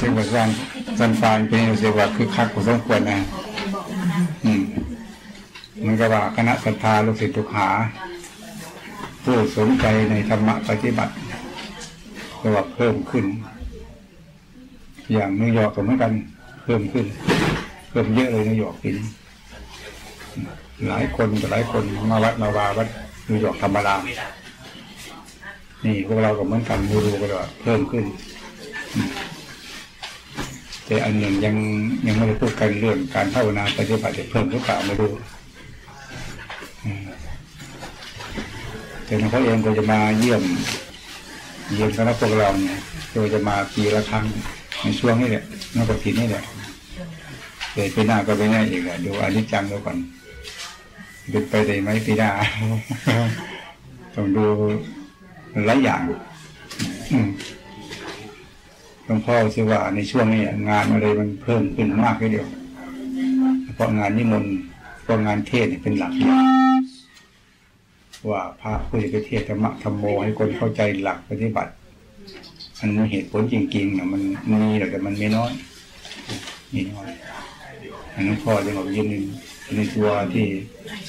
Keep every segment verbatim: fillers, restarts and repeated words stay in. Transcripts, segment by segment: เป็นแบบสันสันฟานเป็นเสวะคือคักของสมควรนะอืมมันก็ว่าคณะศรัทธาลูกศิษย์ทุกหาผู้สนใจในธรรมะปฏิบัติก็ว่าเพิ่มขึ้นอย่างนิวยอร์กก็เหมือนกันเพิ่มขึ้นเพิ่มเยอะเลยนิวยอร์กเป็นหลายคนหลายคนมาวัดมาวาวัดนิวยอร์กธรรมดานี่พวกเราก็เหมือนกันมูรูก็ว่าเพิ่มขึ้นแต่อันหนึ่งยังยังไม่ได้พูดกันเรื่องการภาวนาปฏิบัติเพิ่มหรือเปล่าไม่รู้แต่หลวงพ่อเองก็จะมาเยี่ยมเยี่ยมคณะพวกเราเนี่ยก็จะมาปีละครั้งในช่วงนี้แหละนอกจากปีนี้แหละเดี๋ยวปีหน้าก็ไปแน่อีกแหละดูอนิจจังดูก่อนดูไปได้ไหมปีหน้าต้องดูหลายอย่างหลวงพ่อสิว่าในช่วงนี้งานอะไรมันเพิ่มขึ้นมากแค่เดียวเพราะงานนิมนต์เพราะงานเทศเป็นหลักว่าพระผู้จะไปเทศธรรมะธรรมโมให้คนเข้าใจหลักปฏิบัติอันเหตุผลจริงๆเนี่ยมันมีแต่มันไม่น้อยมีน้อยอันหลวงพ่อจะบอกยืนหนึ่งในตัวที่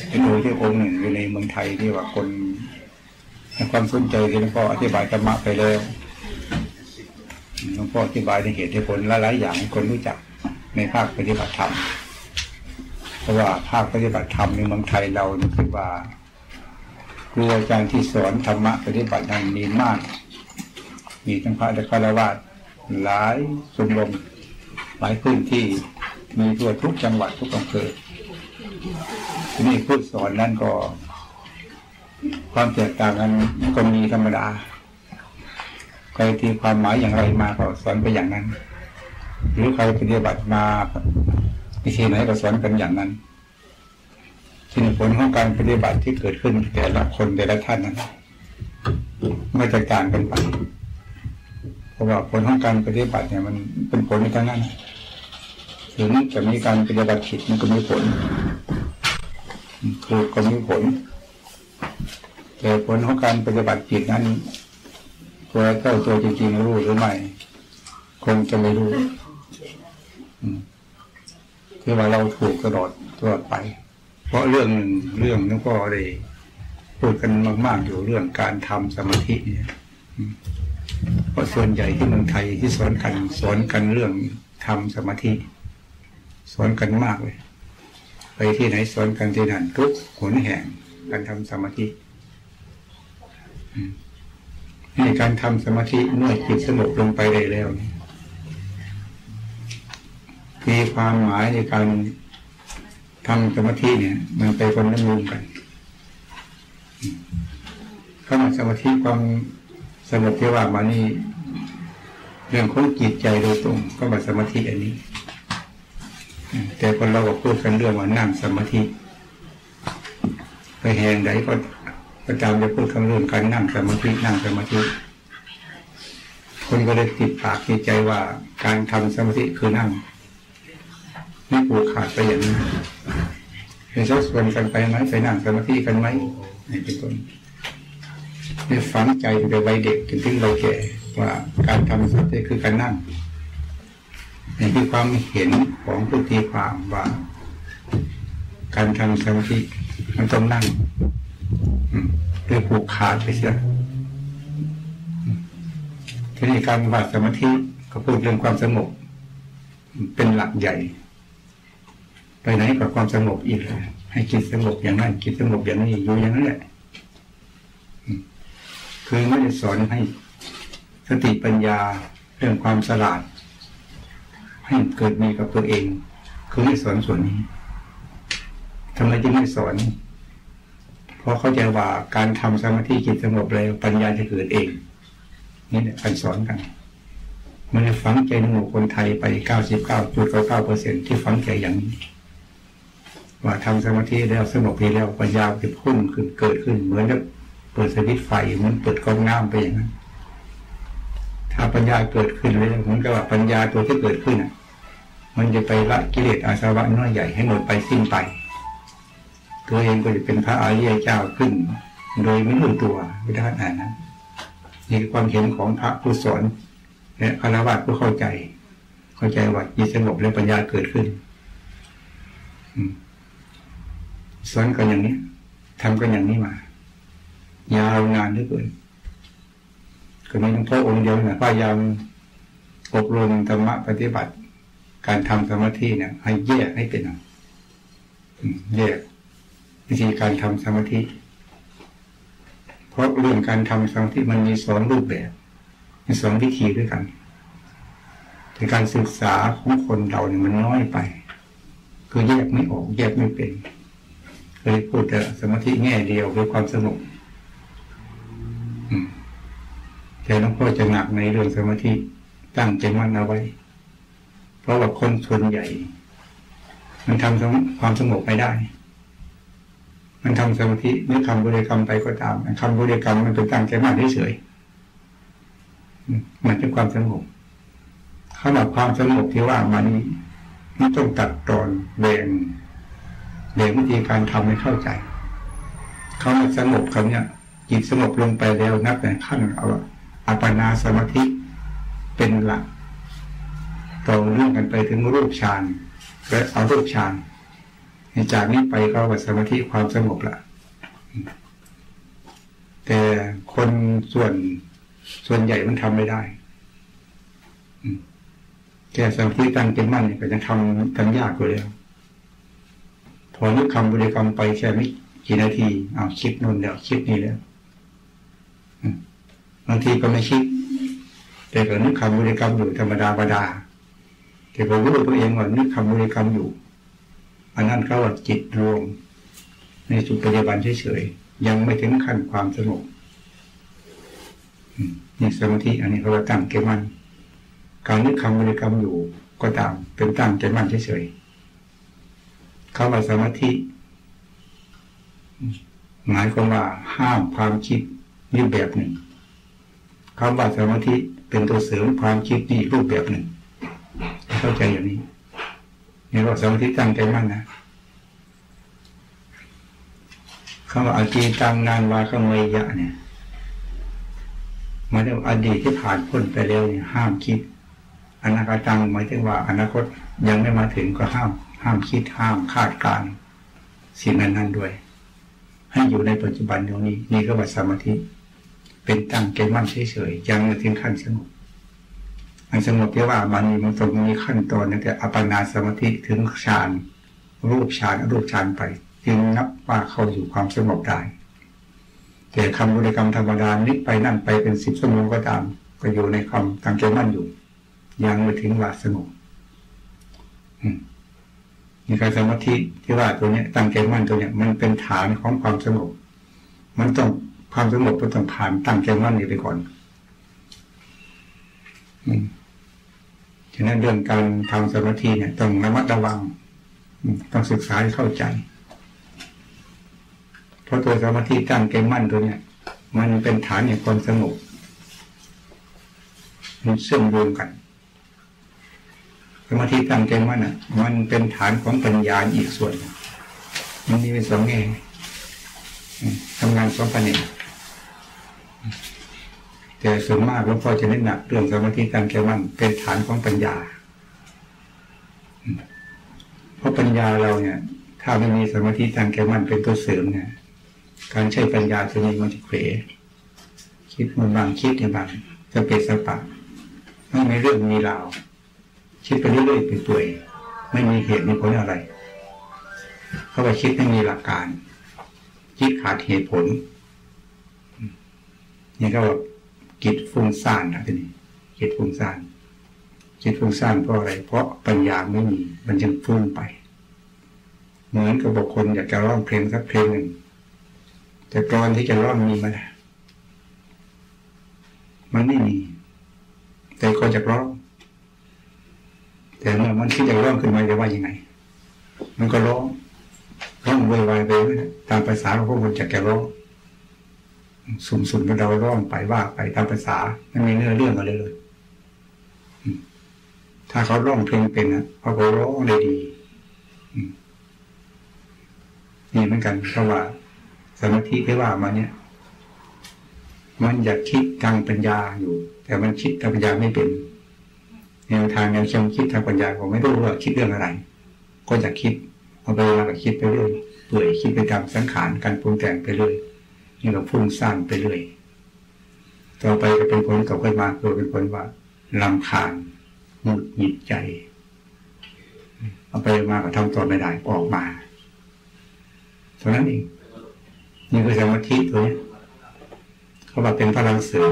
เป็นตัวที่องค์หนึ่งอยู่ในเมืองไทยที่ว่าคนให้ความสนใจที่หลวงพ่ออธิบายธรรมะไปแล้วหลวงพ่ออธิบายในเหตุผลหลายๆอย่างให้คนรู้จักในภาคปฏิบัติธรรมเพราะว่าภาคปฏิบัติธรรมในเมืองไทยเราคือว่าครูอาจารย์ที่สอนธรรมะปฏิบัตินั้นมีมากมีทั้งพระและฆราวาสหลายชมรมหลายพื้นที่มีทั่วทุกจังหวัดทุกอำเภอนี่ผู้สอนนั่นก็ความแตกต่างกันก็มีธรรมดาใครตีความหมายอย่างไรมาก็สอนไปอย่างนั้นหรือใครปฏิบัติมาวิธีไหนก็สอนกันอย่างนั้นที่ผลของการปฏิบัติที่เกิดขึ้นแต่ละคนแต่ละท่านนั้นไม่แตกต่างกันไปเพราะว่าผลของการปฏิบัติเนี่ยมันเป็นผลในทางนั้นถึงจะมีการปฏิบัติผิดมันก็มีผลถูกก็มีผลแต่ผลของการปฏิบัติผิดนั้นตัวเจ้าตัวจริงๆรู้หรือไม่คงจะไม่รู้คือว่าเราถูกกระโดดตลอดไปเพราะเรื่องเรื่องนั้นก็เลยพูดกันมากๆอยู่เรื่องการทำสมาธิเนี่ยเพราะส่วนใหญ่ที่เมืองไทยที่สอนกันสอนกันเรื่องทำสมาธิสอนกันมากเลยไปที่ไหนสอนกันที่นั่นทุกหนแห่งการทำสมาธิในการทำสมาธิเมื่อจิตสงบลงไปได้แล้วมีความหมายในการทำสมาธิเนี่ยมันไปคนละมุมกันคำสมาธิความสงบที่ว่ามานี่เรื่องของจิตใจโดยตรงก็มาสมาธิอันนี้แต่คนเราก็พูดกันเรื่องว่านั่งสมาธิไปแห่งไหนก็ประจำจะพูดคำเรื่องการนั่งสมาธินั่งสมาธิคนก็เลยติดปากติดใจว่าการทำสมาธิคือนั่งไม่ผูกขาดไปอย่างนั้นไปชอบชวนกันไปไหมไปนั่งสมาธิกันไหมนี่เป็นต้นนี่ฝังใจตั้งแต่วัยเด็กจนถึงเราแก่ว่าการทำสมาธิคือการนั่งนี่คือความเห็นของผู้ตีความว่าการทำสมาธิมันต้องนั่งโดยผูกขาดไปเสียทีนี้การปฏิบัติสมาธิก็พูดเรื่องความสงบเป็นหลักใหญ่ไปไหนกับความสงบอีกเลยให้จิตสงบอย่างนั้นจิตสงบอย่างนี้อยู่อย่างนั้นแหละคือไม่ได้สอนให้สติปัญญาเรื่องความฉลาดให้เกิดมีกับตัวเองคือไม่สอนส่วนนี้ทำไมจึงไม่สอนเพราะเขาจะว่าการทำสมาธิจิตสงบแล้วปัญญาจะเกิดเองนี่แหละการสอนกันมันจะฝังใจในหมู่คนไทยไป เก้าสิบเก้าจุดเก้าเก้าเปอร์เซ็นต์ ที่ฝังใจอย่างนี้ว่าทำสมาธิแล้วสงบไปแล้วปัญญาจะพุ่งขึ้นเกิดขึ้นเหมือนกับเปิดสวิตช์ไฟเหมือนเปิดกล้องน้ำไปอย่างนั้นถ้าปัญญาเกิดขึ้นแล้วเหมือนกับว่าปัญญาตัวที่เกิดขึ้นมันจะไปละกิเลสอาสวะน้อยใหญ่ให้หมดไปสิ้นไปตัวเองก็จะเป็นพระอริยเจ้าขึ้นโดยไม่รู้ตัวไม่ได้อ่านนั้นนี่คือความเห็นของพระผู้สอนและฆราวาสผู้เข้าใจ เข้าใจว่าจิตสงบและปัญญาเกิดขึ้นสอนกันอย่างนี้ทำกันอย่างนี้มายาวนานเหลือเกินก็มีหลวงพ่อองค์เดียวนะพยายามอบรมธรรมะปฏิบัติการทำสมาธิเนี่ยให้แยกให้เป็นแยกวิธีการทำสมาธิเพราะเรื่องการทำสมาธิมันมีสองรูปแบบมีสองวิธีด้วยกันแต่การศึกษาของคนเราเนี่ยมันน้อยไปคือแยกไม่ออกแยกไม่เป็นเคยพูดแต่สมาธิแง่เดียวคือความสงบแต่หลวงพ่อจะหนักในเรื่องสมาธิตั้งใจมั่นเอาไว้เพราะว่าคนส่วนใหญ่มันทำความสงบไม่ได้มันทำสมาธิหรือทำบริกรรมไปก็ตามทำบริกรรมมันเป็นตั้งใจมั่นเฉยๆมันเป็นความสงบขนาดความสงบที่ว่ามันนี่ต้องตัดตอนแบ่งแบ่งวิธีการทำให้เข้าใจเขามันสงบเขาเนี่ยจิตสงบลงไปแล้วนับแต่ขั้นเอาอัปปนาสมาธิเป็นหลักต่อเรื่องกันไปถึงรูปฌานและเอารูปฌานจากนี้ไปก็วัดสมาธิความสงบละแต่คนส่วนส่วนใหญ่มันทำไม่ได้แค่สมาธิตั้งเป็นมั่นก็จะทำทำยากกว่าแล้วพอนึกคำบริกรรมไปแค่ไม่กี่นาทีเอาคิดนู่นแล้วคิดนี่แล้วบางทีก็ไม่คิดแต่ก็นึกคำบริกรรมอยู่ธรรมดาธรรมดาแต่ก็รู้ตัวเองว่านึกคำบริกรรมอยู่อันนั้นเขาว่าจิตรวมในสุปัจจุบันเฉยๆยังไม่ถึงขั้นความสงบนี่สมาธิอันนี้เขาว่าตั้งใจมั่นการนึกคำบริกรรมอยู่ก็ตามเป็นตั้งใจมั่นเฉยๆเขาว่าสมาธิหมายความว่าห้ามความคิดนี่แบบหนึ่งคำว่าสมาธิเป็นตัวเสริมความคิดนี่รูปแบบหนึ่งเข้าใจอย่างนี้นี่เราสมาธิตั้งใจมั่นนะคำว่าอดีตตั้งนานวาขโมยยะเนี่ยหมายถึงอดีตที่ผ่านพ้นไปแล้วเนี่ยห้ามคิดอนาคตังหมายถึงว่าอนาคตยังไม่มาถึงก็ห้ามห้ามคิดห้ามคาดการณ์สิ่งนั้นนั้นด้วยให้อยู่ในปัจจุบันตรงนี้นี่ก็ว่าสมาธิเป็นตั้งใจมั่นเฉยๆยังไม่ถึงขั้นสงบอันสงบที่ว่ามันมันตรงมีขั้นตอนตั้งแต่อัปปนาสมาธิถึงฌานรูปฌานอรูปฌานไปจึงนับว่าเข้าอยู่ความสงบได้แต่คำบริกรรมธรรมดานิดไปนั่นไปเป็นสิบชั่วโมงก็ตามก็อยู่ในความตั้งใจมั่นอยู่ยังไม่ถึงว่าสงบในการสมาธิที่ว่าตัวนี้ตั้งใจมั่นตัวนี้มันเป็นฐานของความสงบมันต้องความสงบมันต้องผ่านตั้งใจมั่นอยู่ไปก่อนฉะนั้นเรื่องการทำสมาธิเนี่ยต้องระมัดระวังต้องศึกษาให้เข้าใจเพราะตัวสมาธิตั้งใจมั่นตัวเนี่ยมันเป็นฐานอย่างความสงบมันเชื่อมโยงกันสมาธิตั้งใจมั่นอ่ะมันเป็นฐานของปัญญาอีกส่วนมันมีเป็นสองแง่ทำงานสองประเด็นแต่ส่วนมากหลวงพ่อจะเน้นหนักเรื่องสมาธิตั้งใจมั่นเป็นฐานของปัญญาเพราะปัญญาเราเนี่ยถ้าไม่มีสมาธิตั้งใจมั่นเป็นตัวเสริมเนี่ยการใช้ปัญญาจะมีมันจะเขวคิดมันบางคิดเนี่ยบางจะเป็นสปะไม่มีเรื่องมีราวคิดไปเรื่อยๆเป็นตัวไม่มีเหตุมีผลอะไรเข้าไปคิดไม่มีหลักการคิดขาดเหตุผลนี่ก็แบบจิตฟุ้งซ่านนะทีนี้จิตฟุ้งซ่านจิตฟุ้งซ่านเพราะอะไรเพราะปัญญาไม่มีมันจึงฟุ้งไปเหมือนกับบุคคลอยากจะร้องเพลงสักเพลงหนึ่งแต่กลอนที่จะร้องมีมันมันไม่มีแต่ก็จะร้องแต่เมื่อมันคิดอยากร้องขึ้นมาจะว่ายังไงมันก็ร้องร้องวุ่นวายไปตามภาษาของพวกคนอยากจะร้องสุ่มๆก็เราร้องไปว่าไปตามภาษาไม่มีเนื้อเรื่องอะไรเลยถ้าเขาร้องเพลงเป็นนะเขาก็ร้องได้ดีนี่เหมือนกันเพราะว่าสมาธิที่ว่ามาเนี่ยมันอยากคิดทางปัญญาอยู่แต่มันคิดทางปัญญาไม่เป็น แนวทางแนวเชิงคิดทางปัญญาผมไม่รู้ว่าคิดเรื่องอะไรก็จะคิดเอาไปเราคิดไปเรื่อยเปื่อยคิดไปตามสังขารการปรุงแต่งไปเรื่อยนี่เราพุ่งสร้างไปเรื่อยต่อไปจะเป็นผลกลับขึ้นมาโดยเป็นผลว่ารำคาญหงุดหงิดใจเอาไปมาก็ทำตัวไม่ได้ออกมาเท่านั้นเองนี่คือสมาธิตัวนี้เขาบอกเป็นพลังเสริม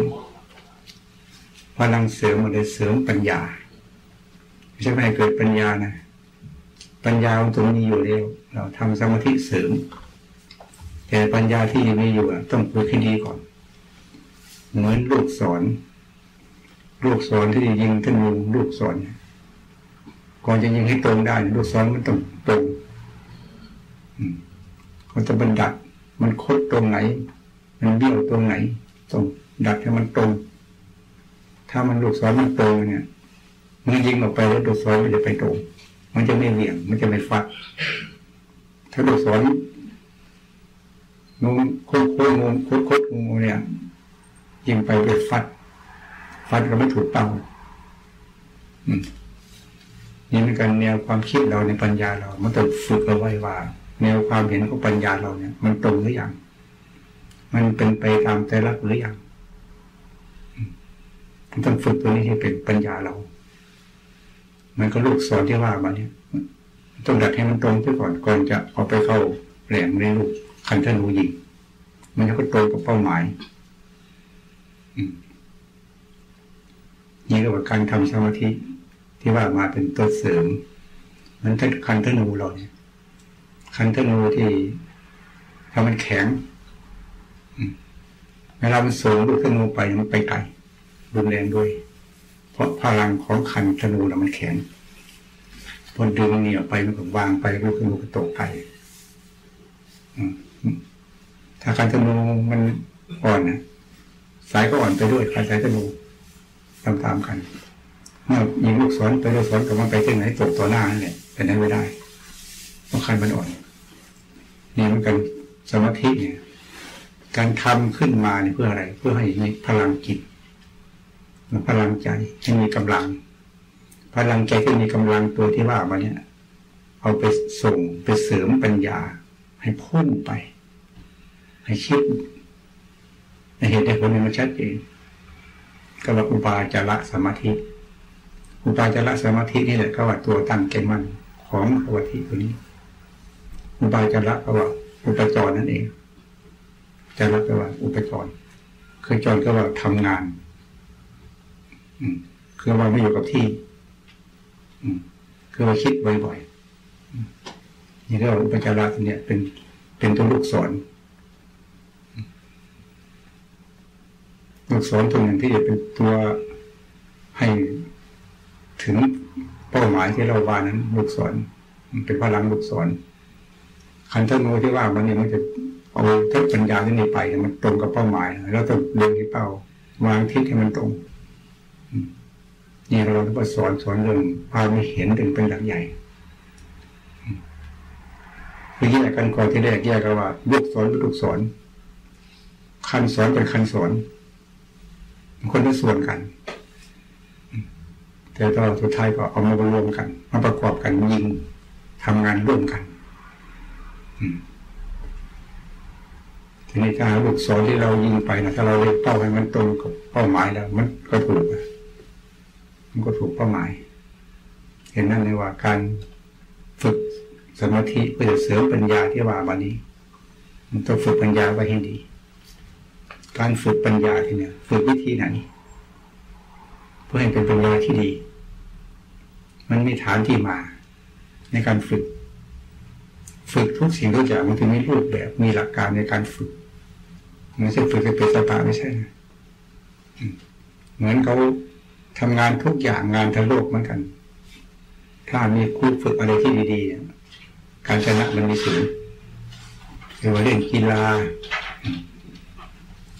พลังเสริมมันเลยเสริมปัญญาไม่ใช่ไหมเกิดปัญญานะปัญญาตรงนี้อยู่แล้วเราทำสมาธิเสริมแต่ปัญญาที่ยังไม่อยู่ต้องฝึกให้ดีก่อนเหมือนลูกศรลูกศรที่ยิงท่านยิงลูกศรก่อนจะยิงให้ตรงได้ลูกศรมันต้องตรงมันจะบันดัดมันคดตรงไหนมันเบี้ยวตรงไหนต้องดัดให้มันตรงถ้ามันลูกศรมันตรงเนี่ยมันยิงออกไปแล้วลูกศรมันจะไปตรงมันจะไม่เหวี่ยงมันจะไม่ฟัดถ้าลูกศรงงโค้งโค้งงงโค้งโค้งงงเนี่ยยิงไปไปฟัดฟัดเราไม่ถูกเป้านี่เป็นการแนวความคิดเราในปัญญาเรามันต้องฝึกเอาไว้ว่าแนวความเห็นของปัญญาเราเนี่ยมันตรงหรือยังมันเป็นไปตามใจรักหรือยังมันต้องฝึกตัวนี้ให้เป็นปัญญาเรามันก็ลูกศรที่ว่ามาเนี่ยต้องดัดให้มันตรงไปก่อนก่อนจะเอาไปเข้าแหลมในลูกคันธนูยิงมันก็ตรงกับเป้าหมายนี่ก็เป็นการทำสมาธิที่ว่ามาเป็นตัวเสริมมันถ้าคันธนูเราเนี่ยคันธนูที่ถ้ามันแข็งเวลามันสูงลูกธนูไปมันไปไกลรุนแรงด้วยเพราะพลังของคันธนูเรามันแข็งพอดึงเหนี่ยวไปมันก็วางไปลูกธนูก็ตกไกลถ้าคันธนูมันอ่อนนะสายก็อ่อนไปด้วยคันสายธนูตามๆกันเมื่อยิงลูกศรไปลูกศรกับมันไปที่ไหนตกต่อหน้านั่นแหละเป็นนั้นไม่ได้เพราะคันมันอ่อนนี่เหมือนกันสมาธิเนี่ยการทำขึ้นมาเนี่ยเพื่ออะไรเพื่อให้มีพลังจิตพลังใจให้มีกำลังพลังใจที่มีกำลังตัวที่ว่ามาเนี่ยเอาไปส่งไปเสริมปัญญาให้พุ่งไปให้คิดให้เห็นได้ผลมันชัดเจนก็ว่าอุปาจาระสมาธิอุปาจาระสมาธินี่แหละก็ว่าตัวตั้งเกณฑ์มันของสมาธิตัวนี้อุปาจาระก็ว่าอุปจรนั่นเองจาระก็ว่าอุปจรคือจรก็ว่าทำงานคือว่าไม่อยู่กับที่คือว่าคิดบ่อยๆนี่เรียกว่าอุปจาระเนี่ยเป็นเป็นตัวลูกศรลูกศรตัวหนึ่งที่จะเป็นตัวให้ถึงเป้าหมายที่เราวางนั้นลูกศรมันเป็นพลังลูกศรคันธนูที่ว่ามันเนี่ยมันจะเอาทัศน์ปัญญาที่นี่ไปมันตรงกับเป้าหมายแล้วต้องเดินที่เป้าวางทิศให้มันตรงนี่เราต้องสอนสอนเรื่องความเห็นถึงเป็นหลักใหญ่คือแยกกันก่อนที่แรกแยกกันว่าลูกศรเป็นลูกศรคันศรเป็นคันศรคนละส่วนกันแต่ตอนสุดท้ายก็เอามารวมกันมาประกอบกันยิงทำงานร่วมกันทีนี้การลูกศรที่เรายิงไปนะถ้าเราเล็งเป้าให้มันตรงกับเป้าหมายแล้วมันก็ถูกมันก็ถูกเป้าหมายเห็นนั่นเลยว่าการฝึกสมาธิเพื่อเสริมปัญญาที่ว่าวันนี้มันต้องฝึกปัญญาไว้ให้ดีการฝึกปัญญาที่เนี่ยฝึกวิธีไหนเพื่อให้เป็นปัญญาที่ดีมันมีฐานที่มาในการฝึกฝึกทุกสิ่งทุกอย่างมันถึงมีรูปแบบมีหลักการในการฝึกไม่ใช่ฝึกเป็นสปาไม่ใช่เหมือนเขาทำงานทุกอย่างงานทั้งโลกเหมือนกันถ้ามีครูฝึกอะไรที่ดีๆการชนะมันมีสูงหรือว่าเล่นกีฬา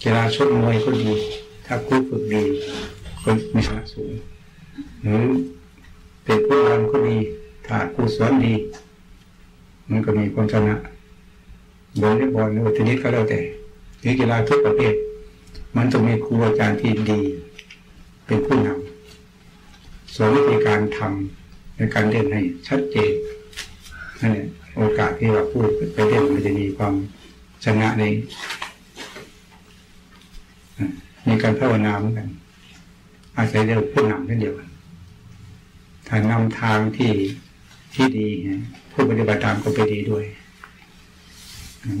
กีฬาชกมวยก็ดีถ้าครูฝึกดีก็มีชนะสูงหรือเป็นผู้นำก็ดีถ้าครูสอนดีมันก็มีความชนะบอลได้บอลหรือว่าเทนนิสก็แล้วแต่หรือกีฬาทุกประเภทมันต้องมีครูอาจารย์ที่ดีเป็นผู้นำ สอนวิธีการทำในการเรียนให้ชัดเจนนั่นแหละโอกาสที่เราพูดไปเรียนมันจะมีความชนะในในการภาวนาเหมือนกันอาศัยเดียวผู้นำเช่นเดียวกันถ้านำทางที่ที่ดีผู้ปฏิบัติตามก็ไปดีด้วย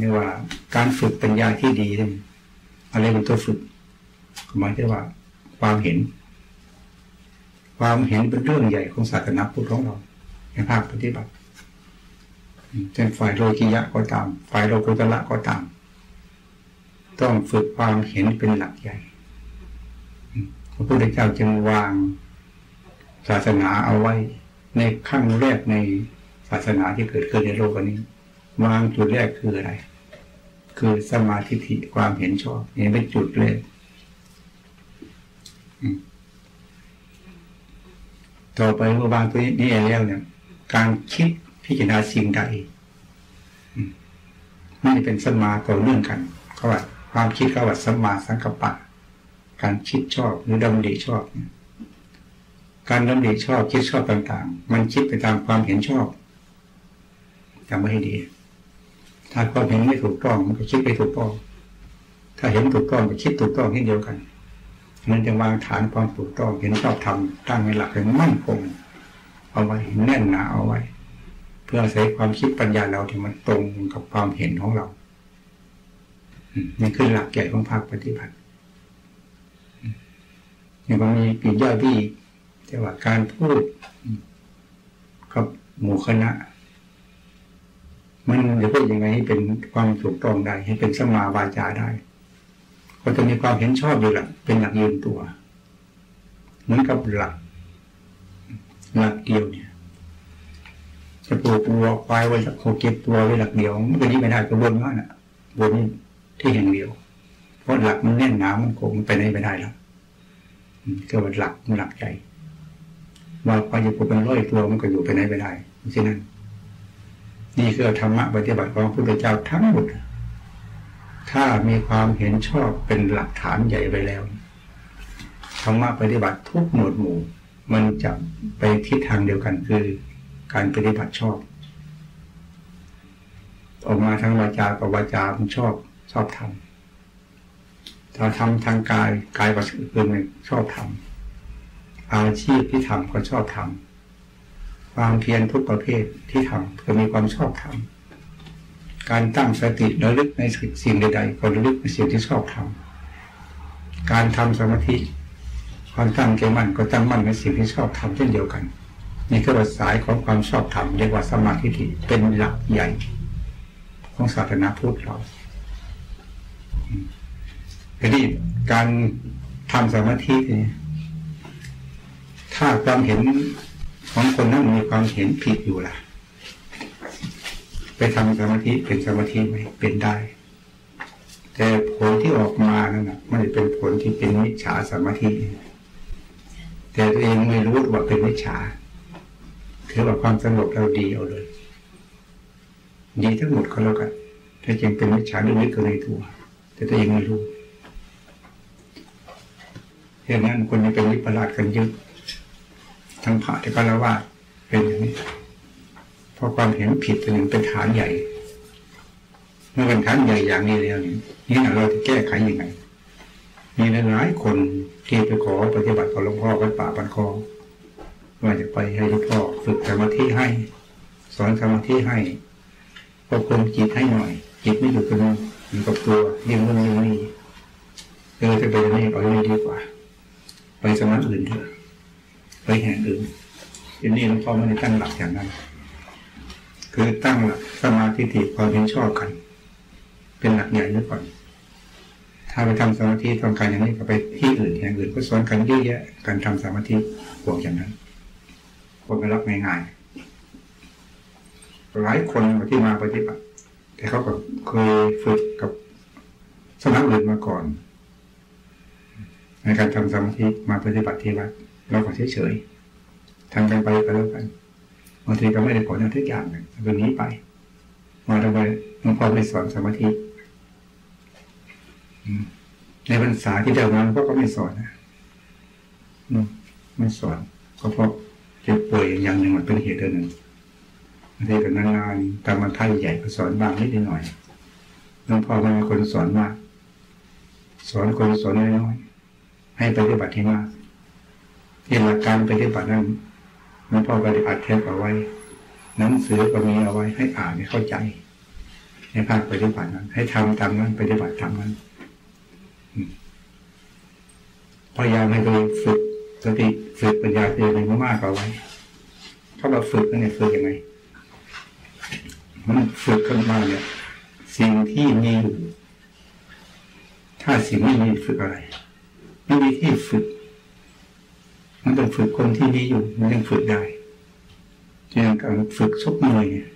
นี่ว่าการฝึกปัญญาที่ดีนั่นอะไรเป็นตัวฝึกหมายถึงว่าความเห็นความเห็นเป็นเรื่องใหญ่ของศาสนาพุทธของเราในภาคปฏิบัติเช่นฝ่ายโลกิยะก็ตามฝ่ายโลกุตละก็ตามต้องฝึกความเห็นเป็นหลักใหญ่พระพุทธเจ้าจึงวางศาสนาเอาไว้ในขั้งแรกในศาสนาที่เกิดขึ้นในโลกนี้วางจุดแรกคืออะไรคือสมาธิฐิความเห็นชอบนี่เป็นจุดแรกต่อไปเมื่อบางตัวนี้แล้วเนี่ยการคิดพิจารณาสิ่งใดไม่ได้เป็นสัมมาต่อเนื่องกันเขาว่าความคิดเขาว่าสัมมาสังกัปปะการคิดชอบหรือดำริชอบการดำริชอบคิดชอบต่างๆมันคิดไปตามความเห็นชอบจำไว้ให้ดีถ้าความเห็นไม่ถูกต้องมันก็คิดไม่ถูกต้องถ้าเห็นถูกต้องก็คิดถูกต้องเช่นเดียวกันนั่นจะวางฐานความถูกต้องเห็นชอบธรรมตั้งในหลักอย่างมั่นคงเอาไว้แน่นหนาเอาไว้เพื่ออาศัยความคิดปัญญาเราที่มันตรงกับความเห็นของเรานี่คือหลักใหญ่ของภาคปฏิบัติอย่างบางมีปีย่อยพี่แต่ว่าการพูดกับหมู่คณะมันจะพูดยังไงให้เป็นความถูกต้องได้ให้เป็นสัมมาวาจาได้ก็จะมีความเห็นชอบอยู่หลักเป็นหลักยืนตัวเหมือนกับหลักหลักเดียวเนี่ยจะปลูกวัวควายไว้สักหกเจ็ดตัวไว้หลักเดียวมันก็นี่ไม่ได้ก็บนว่าน่ะบนที่แห่งเดียวเพราะหลักมันแน่นหนามันคงไปไหนไม่ได้แล้วก็เป็นหลักหลักใจว่าควายจะปลูกเป็นร้อยตัวมันก็อยู่ไปไหนไม่ได้ฉะนั้นนี่คือธรรมะปฏิบัติของพระพุทธเจ้าทั้งหมดถ้ามีความเห็นชอบเป็นหลักฐานใหญ่ไปแล้วธรรมะปฏิบัติทุกหมวดหมู่มันจะไปทิศทางเดียวกันคือการปฏิบัติชอบออกมาทางวาจากับวาจามันชอบชอบทำถ้าทำทางกายกายกับสิ่งอื่นมันชอบทำอาชีพที่ทำก็ชอบทำความเพียรทุกประเภทที่ทำก็มีความชอบทำการตั้งสติระลึกในสิ่งใดๆก็ระลึกในสิ่งที่ชอบทำการทำสมาธิความตั้งใจมั่นก็ตั้งมั่นในสิ่งที่ชอบทำเช่นเดียวกันนี่คือสายของความชอบทำเรียกว่าสมาธิที่เป็นหลักใหญ่ของศาสนาพุทธเราทีนี้การทำสมาธิถ้าความเห็นของคนนั้นมีความเห็นผิดอยู่ล่ะไปทำสมาธิเป็นสมาธิไหมเป็นได้แต่ผลที่ออกมานั่นน่ะมันจะเป็นผลที่เป็นมิจฉาสมาธิแต่ตัวเองไม่รู้ว่าเป็นมิจฉาคือว่าความสงบเราดีเอาเลยดีทั้งหมดก็แล้วกันถ้ายังเป็นมิจฉาด้วยนิดก็ในตัวแต่ตัวเองไม่รู้เหตุนั้นคนจะเป็นวิปลาสกันเยอะทั้งพระที่พระว่าเป็นอย่างนี้เพราะความเห็นผิดตัวหนึ่งเป็นฐานใหญ่เมื่อเป็นฐานใหญ่อย่างนี้แล้วนี่เราจะแก้ไขยังไงมีหลายคนที่ไปขอปฏิบัติกับหลวงพ่อวัดป่าปันคอว่าจะไปให้หลวงพ่อฝึกสมาธิให้สอนสมาธิให้ควบคุมจิตให้หน่อยจิตไม่อยู่กับอยู่กับตัวเรื่องนั้นเรื่องนี้เออจะไปอย่างนี้เอาอย่างนี้ดีกว่าไปสำนักอื่นเถอะไปแห่งอื่นอย่างนี้หลวงพ่อไม่ได้ตั้งหลักอย่างนั้นคือตั้งหลักสมาธิที่ความเห็นชอบกันเป็นหลักใหญ่ด้วยก่อนถ้าไปทำสมาธิต้องการอย่างนี้ก็ไปที่อื่นอย่างอื่นก็สอนกันเยอะแยะการทำสมาธิพวกอย่างนั้นพวกมันรับง่ายๆหลายคนที่มาปฏิบัติแต่เขาก็เคยฝึกกับสำนักอื่นมาก่อนในการทำสมาธิมาปฏิบัติที่วัดเราก็เฉยๆทำกันไปก็แล้วกันบางทีก็ไม่ได้ขอทำทุกอย่างเลยตรงนี้ไปมาทำไมหลวงพ่อไม่สอนสมาธิในพรรษาที่เดิมมาหลวงพ่อก็ไม่สอนนะไม่สอน ก็เพราะเจ็บป่วยอย่างหนึ่งมันเป็นเหตุหนึ่งบางทีกับนานๆตามมาท่านใหญ่ก็สอนบางนิดหน่อยหลวงพ่อเป็นคนสอนว่าสอนคนสอนน้อยๆให้ปฏิบัติที่มากที่หลักการปฏิบัตินั้นหลวงพ่อก็ได้อัดเทปเอาไว้หนังสือก็มีเอาไว้ให้อ่านให้เข้าใจในภาคปฏิบัตินั้นให้ทำตามนั้นปฏิบัติตามนั้นพยายามให้ตัวฝึกสติฝึกปัญญาตัวเองมากๆเอาไว้ถ้าเราฝึกนั่นเนี่ยฝึกยังไงมันฝึกขึ้นมาเนี่ยสิ่งที่มีอยู่ถ้าสิ่งไม่มีฝึกอะไรไม่มีที่ฝึกมันต้องฝึกคนที่มีอยู่มันยังฝึกได้อย่างการฝึกชกมวยเนี่ย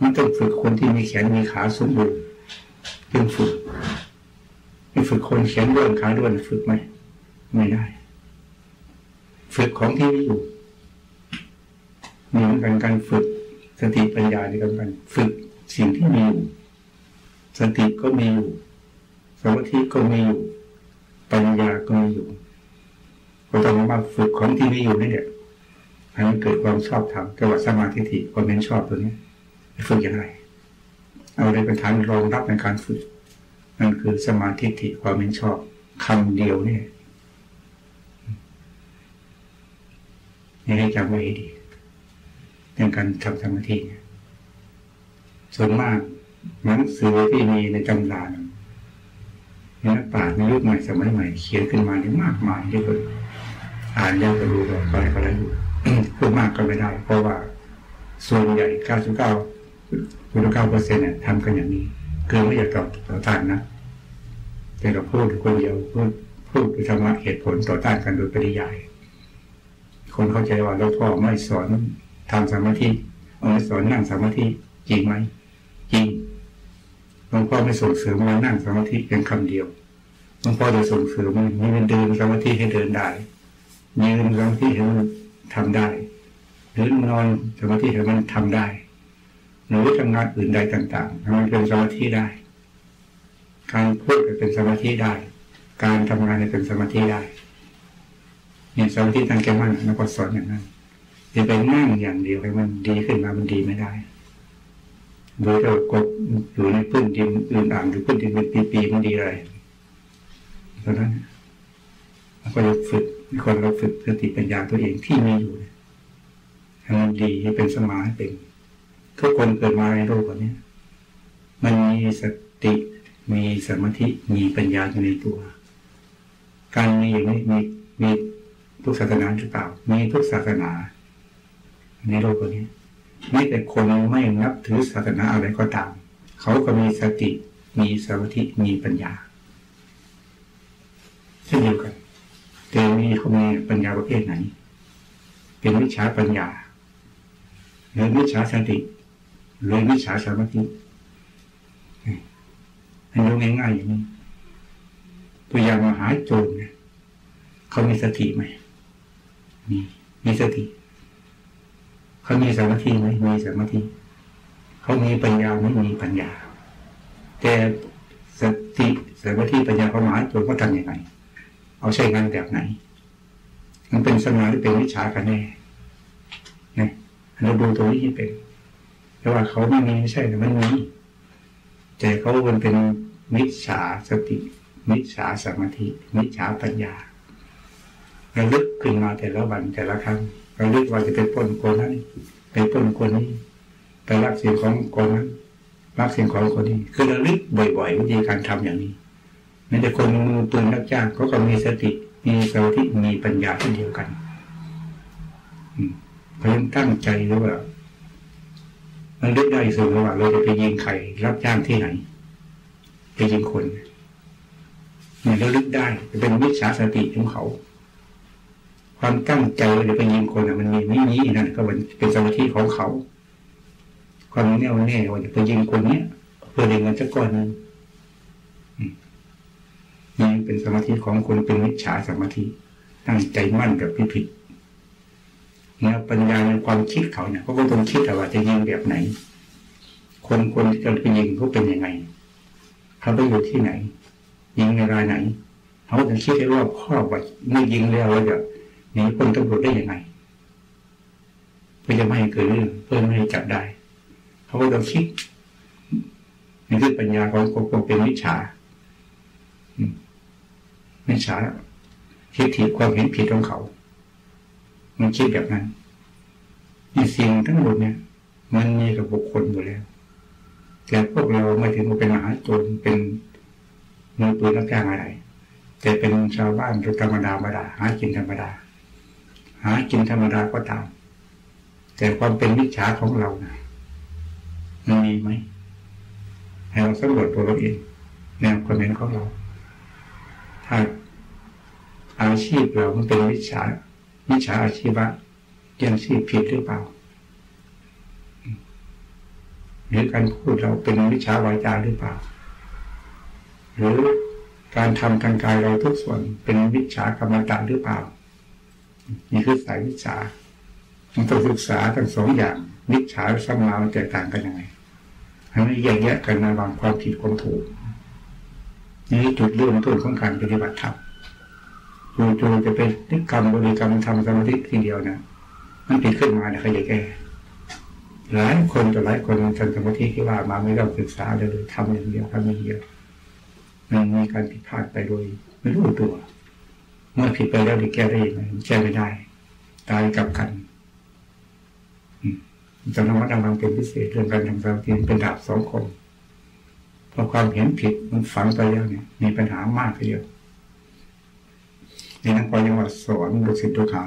มันต้องฝึกคนที่มีแขนมีขาสมบูรณ์ต้องฝึกไม่ฝึกคนแขนด้วนขาด้วนฝึกไหมไม่ได้ฝึกของที่มีอยู่เหมือนกันการฝึกสติปัญญาในการฝึกสิ่งที่มีอยู่สติก็มีอยู่สมาธิก็มีอยู่ปัญญาก็มีอยู่ก็ต้องมาฝึกของที่มีอยู่นี่แหละให้มันเกิดความชอบธรรมเกิดว่าสมาธิที่ความเป็นชอบตัวนี้ฝึกอย่างไรเอาอะไรเป็นฐานรองรับในการฝึกนั่นคือสมาธิที่ความเป็นชอบคำเดียวเนี่ยนี่ให้จำไว้ให้ดีในการทำสมาธิส่วนมากหนังสือที่มีในตำรานักปราชญ์ในยุคใหม่สมัยใหม่เขียนขึ้นมาเนี่ยมากมายเยอะเลยอ่านแล้วก็รู้ก็อะไรก็แล้วอยู่พูดมากก็ไม่ได้เพราะว่าส่วนใหญ่เก้าสิบเก้าจุดเก้าเปอร์เซ็นต์เนี่ยทำกันอย่างนี้คือไม่อยากตอบต่อต้านนะแต่เราพูดคนเดียวพูดพูดธรรมะเหตุผลต่อต้านกันโดยปริยายคนเข้าใจว่าหลวงพ่อไม่สอนทำสมาธิไม่สอนนั่งสมาธิจริงไหมจริงหลวงพ่อไม่ส่งเสริมว่านั่งสมาธิเพียงคำเดียวหลวงพ่อจะส่งเสริมว่าให้มันเดินสมาธิให้เดินได้ยืนสมาธิให้มันทำได้หรือนอนสมาธิให้มันทำได้หรือทำงานอื่นใดต่างๆทำให้เป็นสมาธิได้การพูดก็เป็นสมาธิได้การทำงานก็เป็นสมาธิได้เนี่ยสมาธิทางแก้มันนักสอนอย่างนั้นจะไปนั่งอย่างเดียวให้มันดีขึ้นมามันดีไม่ได้โดยเรากดอยู่ในพื้นดินอื่นอ่างหรือพื้นดินเป็นปีๆมันดีอะไรเพราะนั้นเราก็จะฝึกคนเราฝึกสติปัญญาตัวเองที่มีอยู่ให้มันดีให้เป็นสมาธิเป็นทุกคนเกิดมาในโลกแบบนี้มันมีสติมีสมาธิมีปัญญาอยู่ในตัวการมีอย่างนี้มีมีทุกศาสนาหรือเปล่ามีทุกศาสนาในโลกแบบนี้ไม่แต่คนไม่นับถือศาสนาอะไรก็ตามเขาก็มีสติมีสมาธิมีปัญญาเช่นเดียวกันแต่มีเขามีปัญญาประเภทไหนเป็นวิชาปัญญาหรือวิชาสติหรือวิชาสมาธิอันนี้ง่ายๆอย่างนี้ตัวอย่างมหาโจรเนี่ยเขามีสติไหมมีมีสติเขามีสมาธิไหมมีสมาธิเขามีปัญญาไหมมีปัญญาแต่สติสมาธิปัญญาของมหาโจรเขาทำยังไงเอาใช้งานแบบไหนมันเป็นสมาธิหรือเป็นวิชากันแน่เนี่ยเราดูตัวนี้เป็นแต่ว่าเขาไม่มีไม่ใช่แต่มันมีแต่เขามันเป็นมิจฉาสติมิจฉาสมาธิมิจฉาปัญญาเราลึกขึ้นมาแต่ละวันแต่ละครั้งเราลึกว่าจะเป็นปนคนนั้นเป็นปนคนนี้ไปรักสิ่งของคนนั้นรักสิ่งของคนนี้คือเราลึกบ่อยๆวิธีการทำอย่างนี้แม้แต่คนมือปืนรับจ้างเขาก็มีสติมีสมาธิมีปัญญาเช่นเดียวกันเพิ่งตั้งใจหรือว่ามันลึกได้ส่วนระหว่างเราจะไปยิงไข่รับจ้างที่ไหนไปยิงคนเนี่ยเราลึกได้จะเป็นวิชาสติของเขาความตั้งใจเราจะไปยิงคนมันมีไม่มีนั่นก็เป็นสมาธิของเขาความแน่วแน่ว่าจะไปยิงคนเนี้ยเพื่อเรื่องเงินสักก้อนนึงนี่เป็นสมาธิของคนเป็นวิชาสมาธิตั้งใจมั่นกับผิดเนี่ยปัญญาในความคิดเขาเนี่ยเขาก็ต้องคิดแต่ว่าจะยิงแบบไหนคนคนที่จะไปยิงเขาเป็นยังไงเขาไปอยู่ที่ไหนยิงในรายไหนเขาต้องคิดให้รอบคอบว่าเมื่อยิงแล้วเราจะ หนีพ้นตำรวจได้ยังไงเพื่อจะไม่ให้เกิดเรื่องเพื่อไม่ให้จับได้เขาก็ต้องคิดนี่คือปัญญาของคนเป็นมิจฉามิจฉาคิดถีบความเห็นผิดของเขามันคิดแบบนั้นอีสิ่งทั้งหมดเนี่ยมันมีกับบุคคลอยู่แล้วแต่พวกเราไม่ถึงกับเป็นมหาโจรเป็นมือปืนรับจ้างอะไรแต่เป็นชาวบ้านธรรมดาธรรมดาหากินธรรมดาหากินธรรมดาก็ตามแต่ความเป็นมิจฉาของเรานะมันมีไหมให้เราสำรวจตัวเราเองแนวความเห็นของเราถ้าอาชีพเรามันเป็นมิจฉามิจฉาอาชีพะยังชีพผิดหรือเปล่าหรือการพูดเราเป็นมิจฉาวาจาหรือเปล่าหรือการทำทางกายเราทุกส่วนเป็นมิจฉากรรมฐานหรือเปล่านี่คือสายมิจฉาต้องศึกษาทั้งสองอย่างมิจฉาสัมมามันแตกต่างกันยังไงให้แยกแยะกันระหว่างความผิดความถูกนี่จุดเริ่มต้นของการปฏิบัติธรรมจู่ๆจะเป็นนิกรรมบริกรรมทำสมาธิทีเดียวนะมันผิดขึ้นมาเนี่ยใครจะแก้หลายคนต่อหลายคนทำสมาธิที่ว่ามาไม่ต้องศึกษาเลยทำอย่างเดียวทำอย่างเดียวมันมีการผิดพลาดไปโดยไม่รู้ตัวเมื่อผิดไปแล้วจะแก้ได้ยังไงแก้ไม่ได้ตายกับกันจำนวนกำลังเป็นพิเศษเรื่องการทำสมาธิเป็นดาบสองคมเพราะความเห็นผิดมันฝังไปแล้วเนี่ยมีปัญหามากทีเดียวในนั้นพอยังว่าสอนลูกศิษย์ลูกหา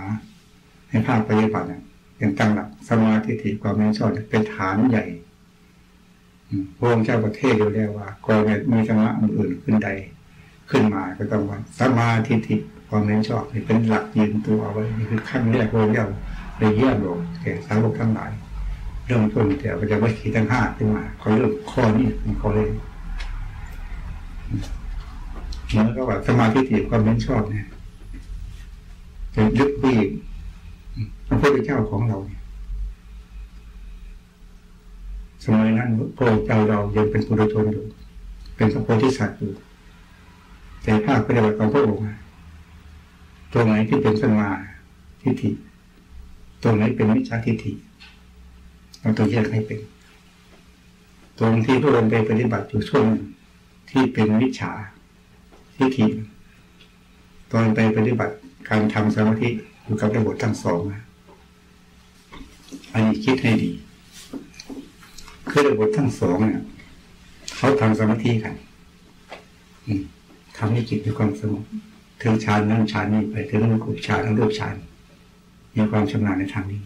ให้ภาคปฏิบัติเนี่ยเป็นตั้งหลักสมาธิถี่ความไม่ชอบเป็นฐานใหญ่พระองค์เจ้าประเทศอยู่แล้วว่าก่อนมีธรรมะอื่นขึ้นใดขึ้นมาก็ต้องว่าสมาธิถี่ความไม่ชอบเป็นหลักยืนตัวไว้นี่คือขั้นแรกพระองค์เจ้าได้เยี่ยมโลกแก่สาวกทั้งหลายเริ่มต้นแต่ก็จะไม่ขีดทั้งห้าขึ้นมาเขาเริ่มข้อนี้เป็นข้อแรกแล้วก็ว่าสมาธิถี่ความไม่ชอบเนี่ยเป็นยึดปีกพระพุทธเจ้าของเราเนี่ยสมัยนั้นพระเจ้าเรายังเป็นปุถุชนอยู่เป็นพระโพธิสัตว์อยู่แต่ภาคปฏิบัติของพระองค์ตัวไหนที่เป็นสัมมาทิฏฐิตัวไหนเป็นมิจฉาทิฏฐิเราต้องแยกให้เป็นตรงที่พระองค์ไปปฏิบัติอยู่ช่วงที่เป็นมิจฉาทิฏฐิตอนไปปฏิบัติการทำสมาธิอยู่กับระบบทั้งสองอันนี้คิดให้ดีคือระบบทั้งสองเนี่ยเขาทำสมาธิกันทำให้จิตมีความสงบถึงฌานนั่นฌานนี้ไปถึงรูปฌานทั้งรูปฌานมีความชำนาญในทางนี้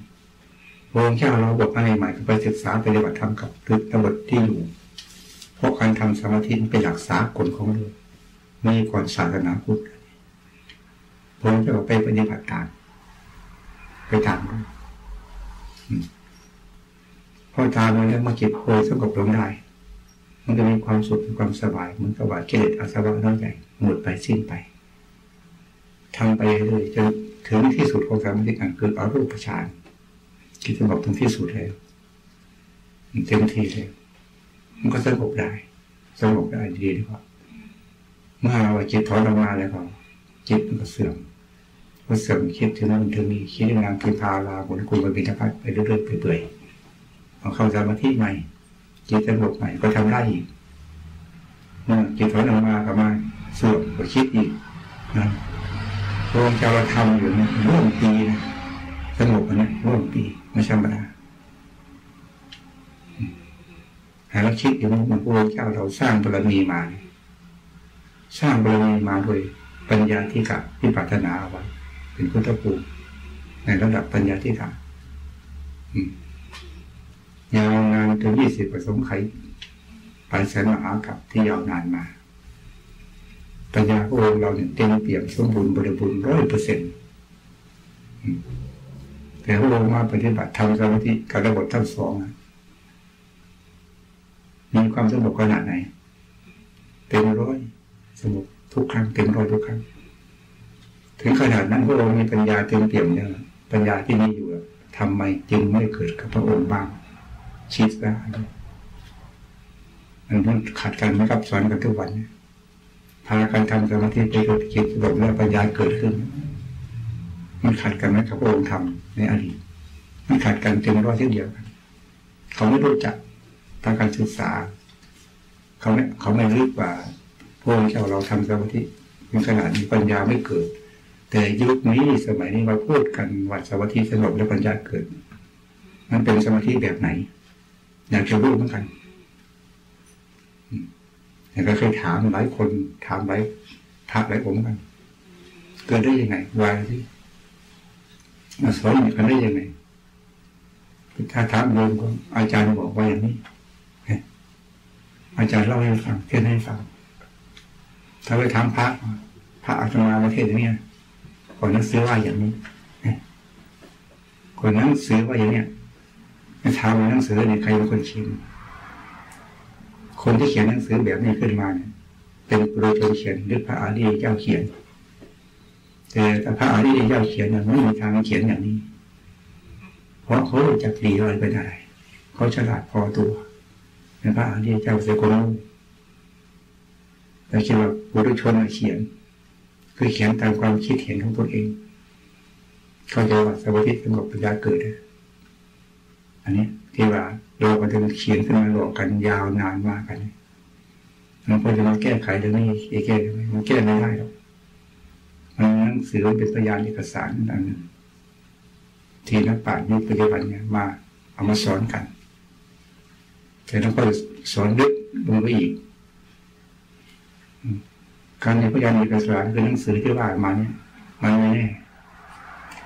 พระองค์เจ้าเราบอกว่าใหม่ๆไปศึกษาปฏิบัติธรรมกับระบบที่อยู่เพราะการทำสมาธิเป็นหลักสากลของโลกไม่ก่อนศาสนาพุทธผมจะไปปฏิบัติการไปตามด้วยพอตามมาแล้วมาเก็บโคยสงบลงได้มันจะมีความสุขมีความสบายเหมือนกับว่ากิเลสอาสวะน้อยใหญ่หมดไปสิ้นไปทำไปเลยจนถึงที่สุดของสมาธิอันคืออรูปฌานที่สงบถึงที่สุดแล้วเต็มที่เลยมันก็สงบได้สงบได้ดีดีกว่าเมื่อเราจิตถอนออกมาแล้วก็จิตมันก็เสื่อมก็เสื่อมคิดถึงนั้นถึงนี้คิดถึงนางพิมพาลาบุญคุณบดินทพัฒน์ไปเรื่อยๆเปื่อยๆเอาเข้าสมาธิใหม่จิตสงบใหม่ก็ทำได้อีกเมื่อจิตถอนออกมาก็มาเสื่อมก็คิดอีกนะพระองค์เจ้าเราทำอยู่เนี่ยร่วมปีนะสงบอันนี้ร่วมปีไม่ธรรมดาแต่เราคิดอยู่ว่าพระองค์เจ้าเราสร้างบารมีมาสร้างบารมีมาด้วยปัญญาที่กะที่ปรารถนาเอาไว้เป็นพุทธภูมิในระดับปัญญาที่กะยาวนานถึงยี่สิบประสงค์ไขไปแสนมหากับที่ยาวนานมาปัญญาของเราเนี่ยเต็มเปี่ยมสมบูรณ์บริบูรณ์ร้อยเปอร์เซ็นต์แต่พวกเรามาปฏิบัติทำสมาธิกับระบบทั้งสองมีความสมบูรณ์ขนาดไหนเต็มร้อยสมบูรณ์ทุกครั้งเต็มร้อยทุกครั้งถึงขนาดนั้นพวกเรามีปัญญาเต็มเปี่ยมเนี่ยปัญญาที่มีอยู่ทำไมจึงไม่เกิดกับพระองค์บ้างคิดได้มันมันขัดกันไหมครับสอนกันทุกวันพาการทำสมาธิไปเกิดคิดหลงแล้วปัญญาเกิดขึ้น มันขัดกันไหมกับองค์ธรรมในอดีตมันขัดกันเต็มร้อยเช่นเดียวกันเขาไม่รู้จักทางการศึกษาเขาไม่เขาไม่รู้ว่าพวกเจ้าเราทำสมาธิมันขนาดมีปัญญาไม่เกิดแต่ยุคนี้สมัยนี้มาพูดกันว่าสมาธิสงบและปัญญาเกิดมันเป็นสมาธิแบบไหนอยากจะรู้เหมือนกันแต่ก็เคยถามหลายคนถามหลายทักหลายผมกันเกิดได้ยังไงวายที่มาสอนกันได้ยังไงถ้าถามโยมก็อาจารย์บอกว่าอย่างนี้อาจารย์เล่าให้ฟังเทศให้ฟังถ้าไปถามพระพระอาจารย์มาเทศอย่างนี้คนนั้นซื้อว่าอย่างนี้คนนั้นซื้อว่าอย่างเนี้ยถามว่าหนังสือเนี่ยใครเป็นคนเขียนคนที่เขียนหนังสือแบบนี้ขึ้นมาเนี่ยเป็นโปรโตเขียนหรือพระอาลีเจ้าเขียนแต่พระอาลีเจ้าเขียนเนี่ยไม่มีทางเขียนอย่างนี้เพราะเขาจะตีอะไรไปได้เขาฉลาดพอตัวเป็นพระอาลีเจ้าเซโกโร่แต่คิดว่าบุรุษชนเขียนคือเขียนตามความคิดเห็นของตนเองเขาจะว่าสมาธิสงบปัญญาเกิดอันนี้ที่ว่าเราก็จะเขียนขึ้นมาหลอกกันยาวนานมากกันแล้วพอจะมาแก้ไขเรื่องนี้แก้ได้ไหมมันแก้ไม่ได้หรอกมันหนังสือเป็นพยานเอกสารนั่นที่นักปราชญ์ยุคปัจจุบันเนี่ยมาเอามาสอนกันแต่แล้วก็สอนลึกลงไปอีกการในพยานเอกสารคือหนังสือที่ว่ามาเนี่ยมันไม่แน่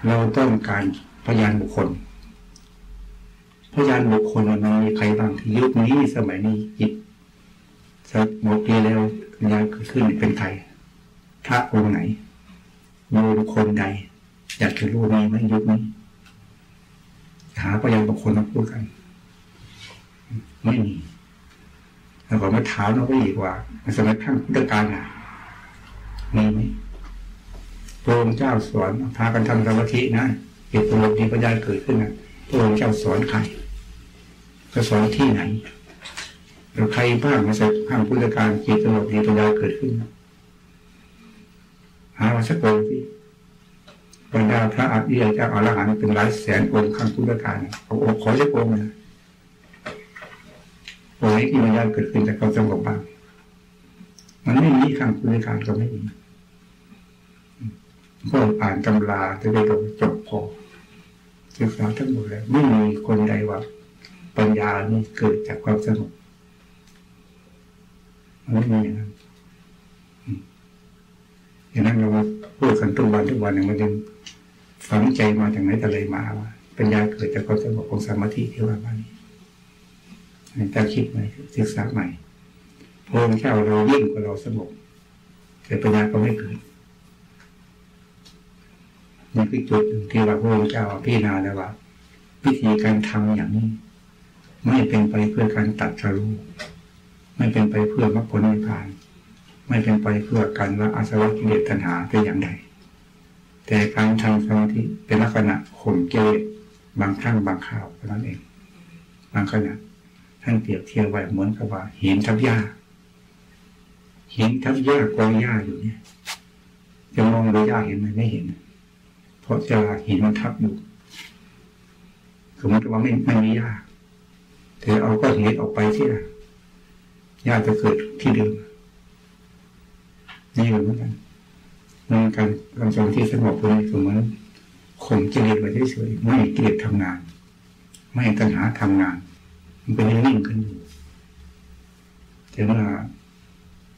เราต้องการพยานบุคคลพยานบุคคลมันมีใครบ้างที่ยุคนี้สมัยนี้จิตสักหมดปีแล้วยาขึ้นเป็นไทยพระองค์ไหนมีบุคคลใดอยากจะรู้มีไหมยุคนี้หาพยานบุคคลมาพูดกันไม่มีแล้วก็มาถามเราไปอีกว่าสมัยข้างพุทธกาลน่ะมีไหมพระองค์เจ้าสอนพากันทำสมาธินะเหตุผลที่ปัญญาเกิดขึ้นนะพระองค์เจ้าสอนใครก็สอนที่ไหนเราใครบ้างมาสักข้างพุทธการเหตุผลที่ปัญญาเกิดขึ้นหามาสักองค์ที่บรรดาพระอริยเจ้าอรหันต์เป็นหลายแสนองค์ข้างพุทธการเอาองค์ขอสักองค์นะองค์ไหนที่ปัญญาเกิดขึ้นจากความสงบบ้างมันไม่มีข้างพุทธการก็ไม่มีก็อ่านตำราจะได้เราจบพอศึกษาทั้งหมดแล้วไม่มีคนใดว่าปัญญานี่เกิดจากความสงบไม่มีนะอย่างนั้นเราพูดกันทุกวันทุกวันเนี่ยมันยังฝังใจมาจากไหนแต่ไรมาว่าปัญญาเกิดจากความสงบของสมาธิที่ว่ามานี่แต่คิดใหม่ศึกษาใหม่พระองค์เจ้าเรายิ่งกว่าเราสงบแต่ปัญญาก็ไม่เกิดนี่คือจุดที่ว่าพระองค์เจ้าพิจารณาแล้วว่าวิธีการทำอย่างนี้ไม่เป็นไปเพื่อการตัดสรู้ไม่เป็นไปเพื่อมรรคผลนิพพานไม่เป็นไปเพื่อการละอาสวะกิเลสตัณหาแต่อย่างใดแต่การทำสมาธิเป็นลักษณะข่มกิเลสบางครั้งบางคราวเท่านั้นเองบางขณะท่านเปรียบเทียบไว้เหมือนกับว่าหินทับหญ้าหินทับหญ้ากองหญ้าอยู่เนี่ยจะมองดูหญ้าเห็นไหมไม่เห็นเพราะจะหินมันทับอยู่สมมติว่าไม่ไม่มีหญ้าเธอเอาก้อนหินออกไปที่ละหญ้าจะเกิดที่เดิมนี่เหมือนกันเหมือนกันการสมาธิสงบเลยคือเหมือนข่มกิเลสไว้เฉยๆไม่ให้กิเลสทำงานไม่ให้ตัณหาทำงานมันเป็นนิ่งขึ้นอยู่แต่ว่า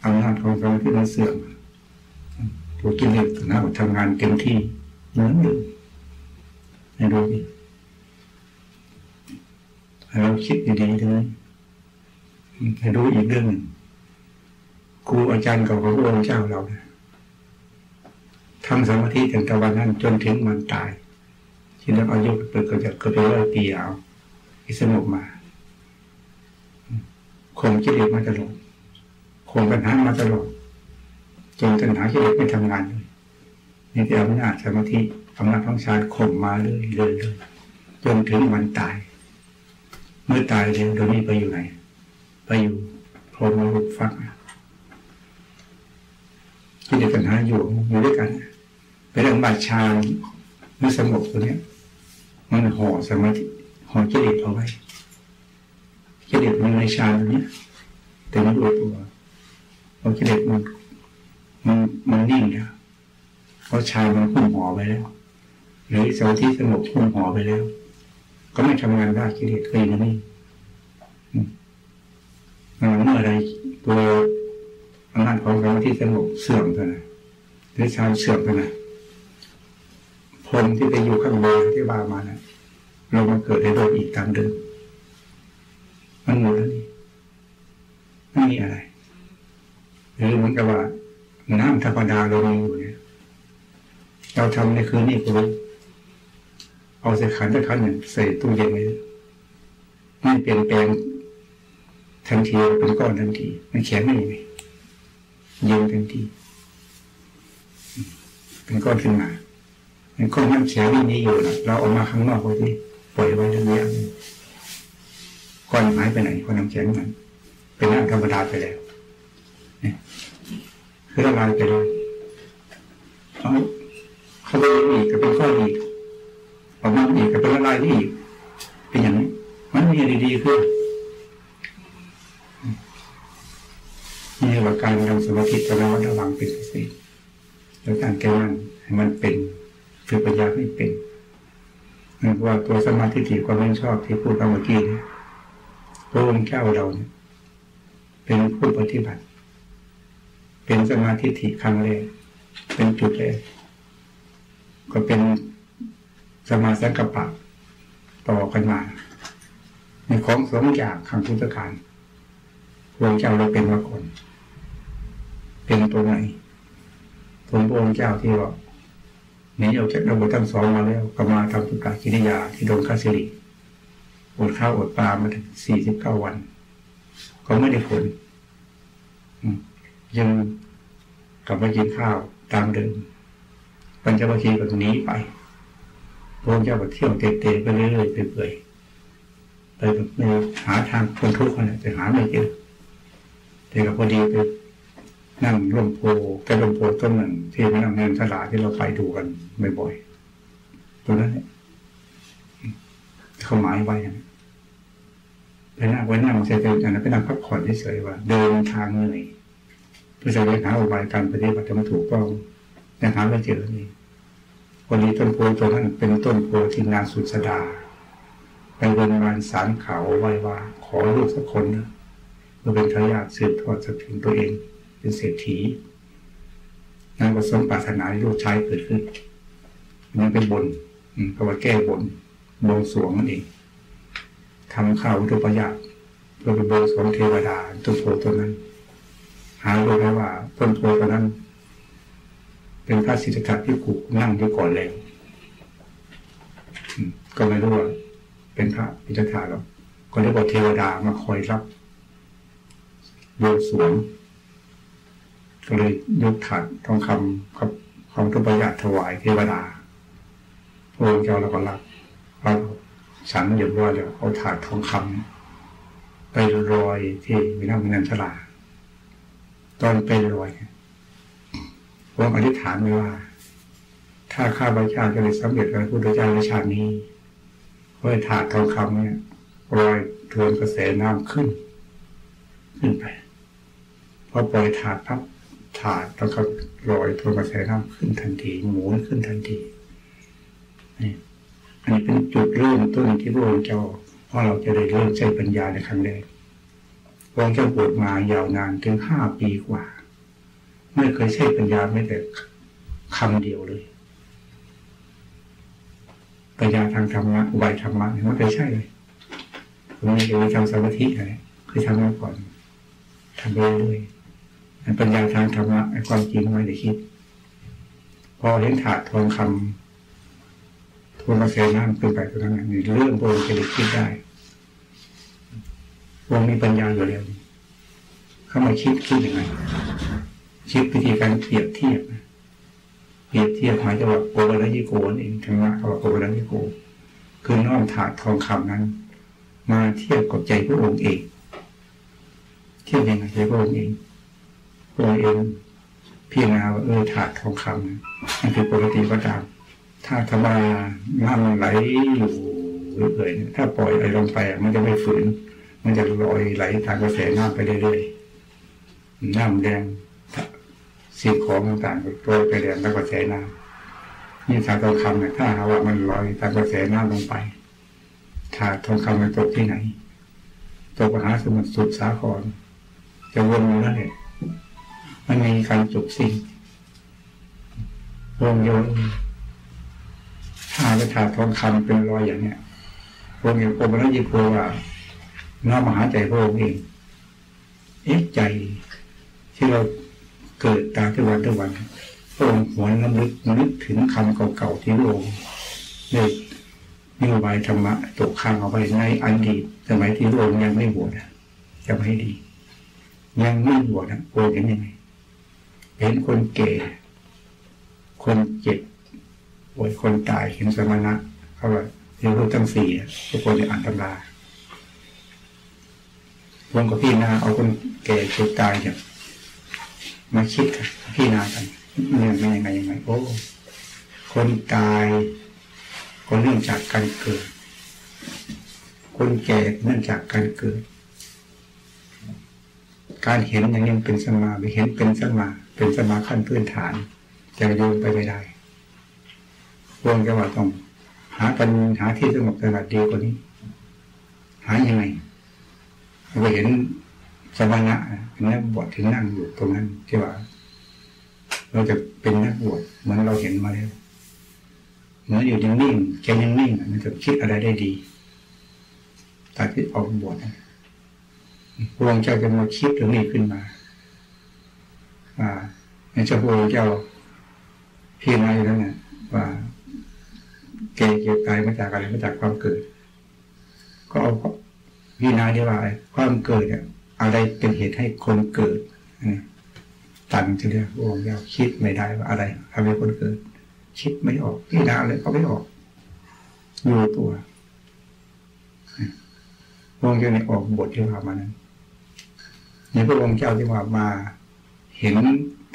อำนาจของสมาธิมันเสื่อมตัวกิเลสตัณหาทำงานเต็มที่เหมือนเดิมในโลกนี้เราคิดดีๆเลยให้รู้อีกเรื่องหนึ่งครูอาจารย์เก่าของพระองค์เจ้าเราเนี่ยทำสมาธิตั้งแต่วันนั้นจนถึงวันตายที่นับอายุเกิดเกิดจากเกิดไปร้อยปีเอาอิสนุกมาข่มกิเลสมาตลอดข่มปัญหามาตลอดจนปัญหากิเลสไม่ทำงานเลยนี่แต่อำนาจสมาธิอำนาจของฌานข่มมาเรื่อยๆเลยจนถึงวันตายเมื่อตายแล้วเดี๋ยวนี้ไปอยู่ไหนไปอยู่พรหมโลกฟักที่เด็กปัญหาอยู่อยู่ด้วยกันไปเรื่องบาดชา หรือสงบตัวเนี้ยมันห่อสมาธิห่อกิเลสเอาไว้กิเลสมันในฌานเนี้ยแต่มันรู้ตัวพอกิเลสมันมันมันนิ่งแล้วเพราะฌานมันคุ้มห่อไปแล้วหรือสมาธิสงบคุ้มห่อไปแล้วก็ไม่ทำงานได้กิเลสก็ยังไม่เมื่อไรตัวอำนาจของสมาธิสงบเสื่อมเท่านั้นหรือฌานเสื่อมเท่านั้นพรมที่ไปอยู่ข้างบนที่บามานะเรามันเกิดในโลกอีกตามเดิมมันหมดแล้วนี่ไม่มีอะไรหรือเหมือนกับว่าน้ำธรรมดาเรามีอยู่เนี่ยเราทำในคืนนี้ก็รู้เอาใส่ขันสักขันหนึ่งใส่ตู้เย็นไว้ไม่เปลี่ยนแปลงทันทีเป็นก้อนทันทีมันแข็งไม่มีเย็นทันทีเป็นก้อนขึ้นมามันก้อนมันแข็งไม่มีอยู่นะเราออกมาข้างนอกไว้ที่ปล่อยไว้ระยะก้อนหายไปไหนก้อนน้ำแข็งมันเป็นน้ำธรรมดาไปแล้วเนี่ยคือละลายไปเลยเขาเขาไปอีกก็เป็นก้อนอีกออกมาอีกก็เป็นละลายอีกเป็นอย่างนี้มันมีดีๆขึ้นนี่ว่าการทำสมาธิจะระมัดระวังเป็นพิเศษแล้วการแก้มันให้มันเป็นฝึกปัญญาให้เป็นนั่นว่าตัวสมาธิถี่ความเห็นชอบที่พูดเมื่อกี้นะพระองค์เจ้าเราเนี่ยเป็นผู้ปฏิบัติเป็นสมาธิถี่ครั้งแรกเป็นจุดแรกก็เป็นสมาสังกัปปะต่อกันมาในของสองอย่างครั้งพุทธกาลพระองค์เจ้าเราเป็นมาก่อนเป็นตัวไหนผมพระองค์เจ้าที่ว่าหนีออกจากระบบทั้งสองมาแล้วก็มาทำสุตตะกิริยาที่ดงคาสิริอดข้าวอดปลามาถึงสี่สิบเก้าวันก็ไม่ได้ผลยังกลับมากินข้าวตามเดิมปัญจวัคคีย์ก็หนีไปพระองค์เจ้าก็เที่ยวเตะๆไปเรื่อยๆเปื่อยๆไปหาทางพ้นทุกข์นะแต่หาไม่เจอแต่ก็พอดีไปนั่งลมโพกระลมโพต้นหนึ่งที่มันนั่งเงินสลาที่เราไปดูกันบ่อยๆตัวนั้นเขาหมายไว้ไปนั่งไว้นั่งเฉยๆอย่างนั้นไปนั่งพักผ่อนเฉยๆว่าเดินทางเหนื่อยเพื่อจะไปหาอุบายการปฏิบัติธรรมถูกต้องแต่หาไม่เจอนี่วันนี้ต้นโพต้นนั้นเป็นต้นโพที่นางสุสดาไปบนบานศาลเขาไว้ว่าขอลูกสักคนนะเราเป็นทายาทสืบทอดจากถึงตัวเองเป็นเศรษฐีนั่นก็สมปรารถนาที่ลูกชายเกิดขึ้นนั่นเป็นบนก็ว่าแก้บนบวงสรวงนั่นเองทำข้าวอุปปายาตเราเป็นบวงสรวงเทวดาต้นโพต้นนั้นหารู้แล้วว่าต้นโพต้นนั้นเป็นพระสิทธัตถะภิกขุนั่งอยู่ก่อนแล้วก็ไม่รู้ว่าเป็นพระสิทธัตถะหรอกก็เรียกว่าเทวดามาคอยรับบวงสรวงก็เลยยกถาดทองคำกับของทุปยาถวายเทวดาพระองค์เจ้าเราก็รับเอาฉันเรียบร้อยแล้วเอาถาดทองคำไปลอยที่มีน้ำมีน้ำฉลาตอนไปลอยพระองค์อธิษฐานไว้ว่าถ้าข้าพเจ้าจะได้สำเร็จการพุทธเจ้าในชาตินี้เพราะถาดทองคำเนี่ยลอยทวนกระแสน้ำขึ้นขึ้นไปพอปล่อยถาดปั๊บถาดแล้วก็ลอยทวนกระแสน้ำขึ้นทันทีหมุนขึ้นทันทีนี่อันนี้เป็นจุดเริ่มต้นที่พระองค์เจ้าเพราะเราจะได้เริ่มใช้ปัญญาในครั้งแรกพระองค์เจ้าบวชมายาวนานถึงห้าปีกว่าไม่เคยใช้ปัญญาแม้แต่คำเดียวเลยปัญญาทางธรรมะอุบายธรรมะไม่เคยใช่เลยผมไม่เคยทำสมาธิอะไรเคยทำมาก่อนทำไปเรื่อยปัญญาทางธรรมะไอ้ความจริงไม่ได้คิดพอเห็นถาดทองคำทวนกระแสน้ำขึ้นไปตัวนั้นนี่เรื่องโบราณจะได้คิดได้วงมีปัญญาอยู่แล้วเข้ามาคิดคิดยังไงคิดวิธีการเปรียบเทียบเปรียบเทียบหมายถึงว่าโอระยิโกนเองธรรมะเขาว่าโอระยิโกคือน้อมถาดทองคำนั้นมาเทียบกับใจพระองค์เองเทียบยังไงใจพระองค์เองตัวเองพี่นาว่าเออถาดทองคำนั่นคือปกติประจาม ถ้าธรรมามันไหลอยู่เรื่อยๆถ้าปล่อยไหลลงไปมันจะไม่ฝืนมันจะลอยไหลตามกระแสน้ำไปเรื่อยๆน้ำแดงสิ่งของต่างๆลอยไปแดงตามกระแสน้ำนี่ถาดทองคำเนี่ยถ้าหาว่ามันลอยตามกระแสน้ำลงไปถาดทองคำมันตกที่ไหนตกมหาสมุทรสุดสาครจะวนอยู่นั่นแหละมันมีการจบสิ้นวงโยนถ้าไปถาดทองคำเป็นรอยอย่างเนี้ยวงโยนโอมระยิโพว่าน้อมมหาใจพระองค์เองเอ๊ะใจที่เราเกิดตาทุกวันทุกวันพระองค์หวนน้ำลึกนึกถึงคำเก่าๆที่พระองค์ได้นิยมธรรมะตกค้างเอาไว้ในอดีตสมัยที่พระองค์ยังไม่บวชจำให้ดียังไม่บวชนะโกรธยังไงเห็นคนแก่คนเจ็บโวยคนตายเห็นสมณะเขาแบบเรียนรู้ทั้งสี่ทุกคนจะอ่านตำราพงกับพี่นาเอาคนแก่คนตายเนี่ยมาคิดกับพี่นากันเนี่ยเป็นยังไงยังไงโอ้คนตายคนเนื่องจากการเกิดคนแก่เนื่องจากการเกิดการเห็นอย่างนี้เป็นสมาไปเห็นเป็นสมาเป็นสมาขั้นพื้นฐานจะโยนไปไม่ได้พวงจะว่าต้องหาปัญหาที่สงบสงัดดีกว่านี้หายังไงเราเห็นสมณะนักบวชถึงนั่งอยู่ตรงนั้นที่ว่าเราจะเป็นนักบวชเหมือนเราเห็นมาแล้วเหมือนอยู่ยังนิ่งใจยังนิ่งมันจะคิดอะไรได้ดีตาที่ออกบวชพระองค์เจ้าจะมาคิดถึงนี้ขึ้นมาว่าในเจ้าพระองค์เจ้าพี่นายแล้วเนี่ยว่าเกยเกี่ยวกายมาจากอะไรมาจากความเกิดก็เอาพี่นายที่ว่าความเกิดเนี่ยอะไรเป็นเหตุให้คนเกิดตันจะเรียกพระองค์เจ้าคิดไม่ได้ว่าอะไรทำให้คนเกิดคิดไม่ออกพี่นายเลยเขาไม่ออกอยู่ตัวพระองค์เจ้าในออกบทที่ว่ามานั้นในพระองค์เจ้าที่ว่ามาเห็น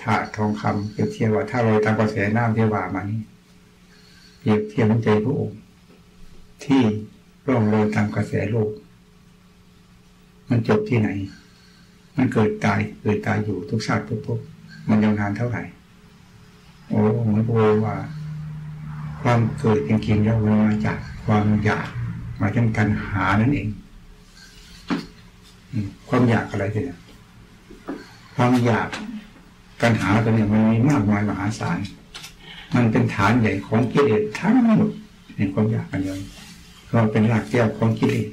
ถาดทองคำเปรียบเทียบว่าถ้าลอยตามกระแสน้ำที่ว่ามานี้เปรียบเทียบน้ำใจพระองค์ที่ร่องลอยตามกระแสโลกมันจบที่ไหนมันเกิดตายเกิดตายอยู่ทุกชาติทุกภพมันยาวนานเท่าไหร่โอ้เหมือนพระองค์ว่าความเกิดจริงๆแล้วมันมาจากความอยากมาจากการหานั่นเองความอยากอะไรเนี่ยความอยากการหาตัวเนี่ยมันมีมากมายมหาศาลมันเป็นฐานใหญ่ของกิเลสทั้งหมดในความอยากกันเลยก็เป็นหลักแก้วของกิเลส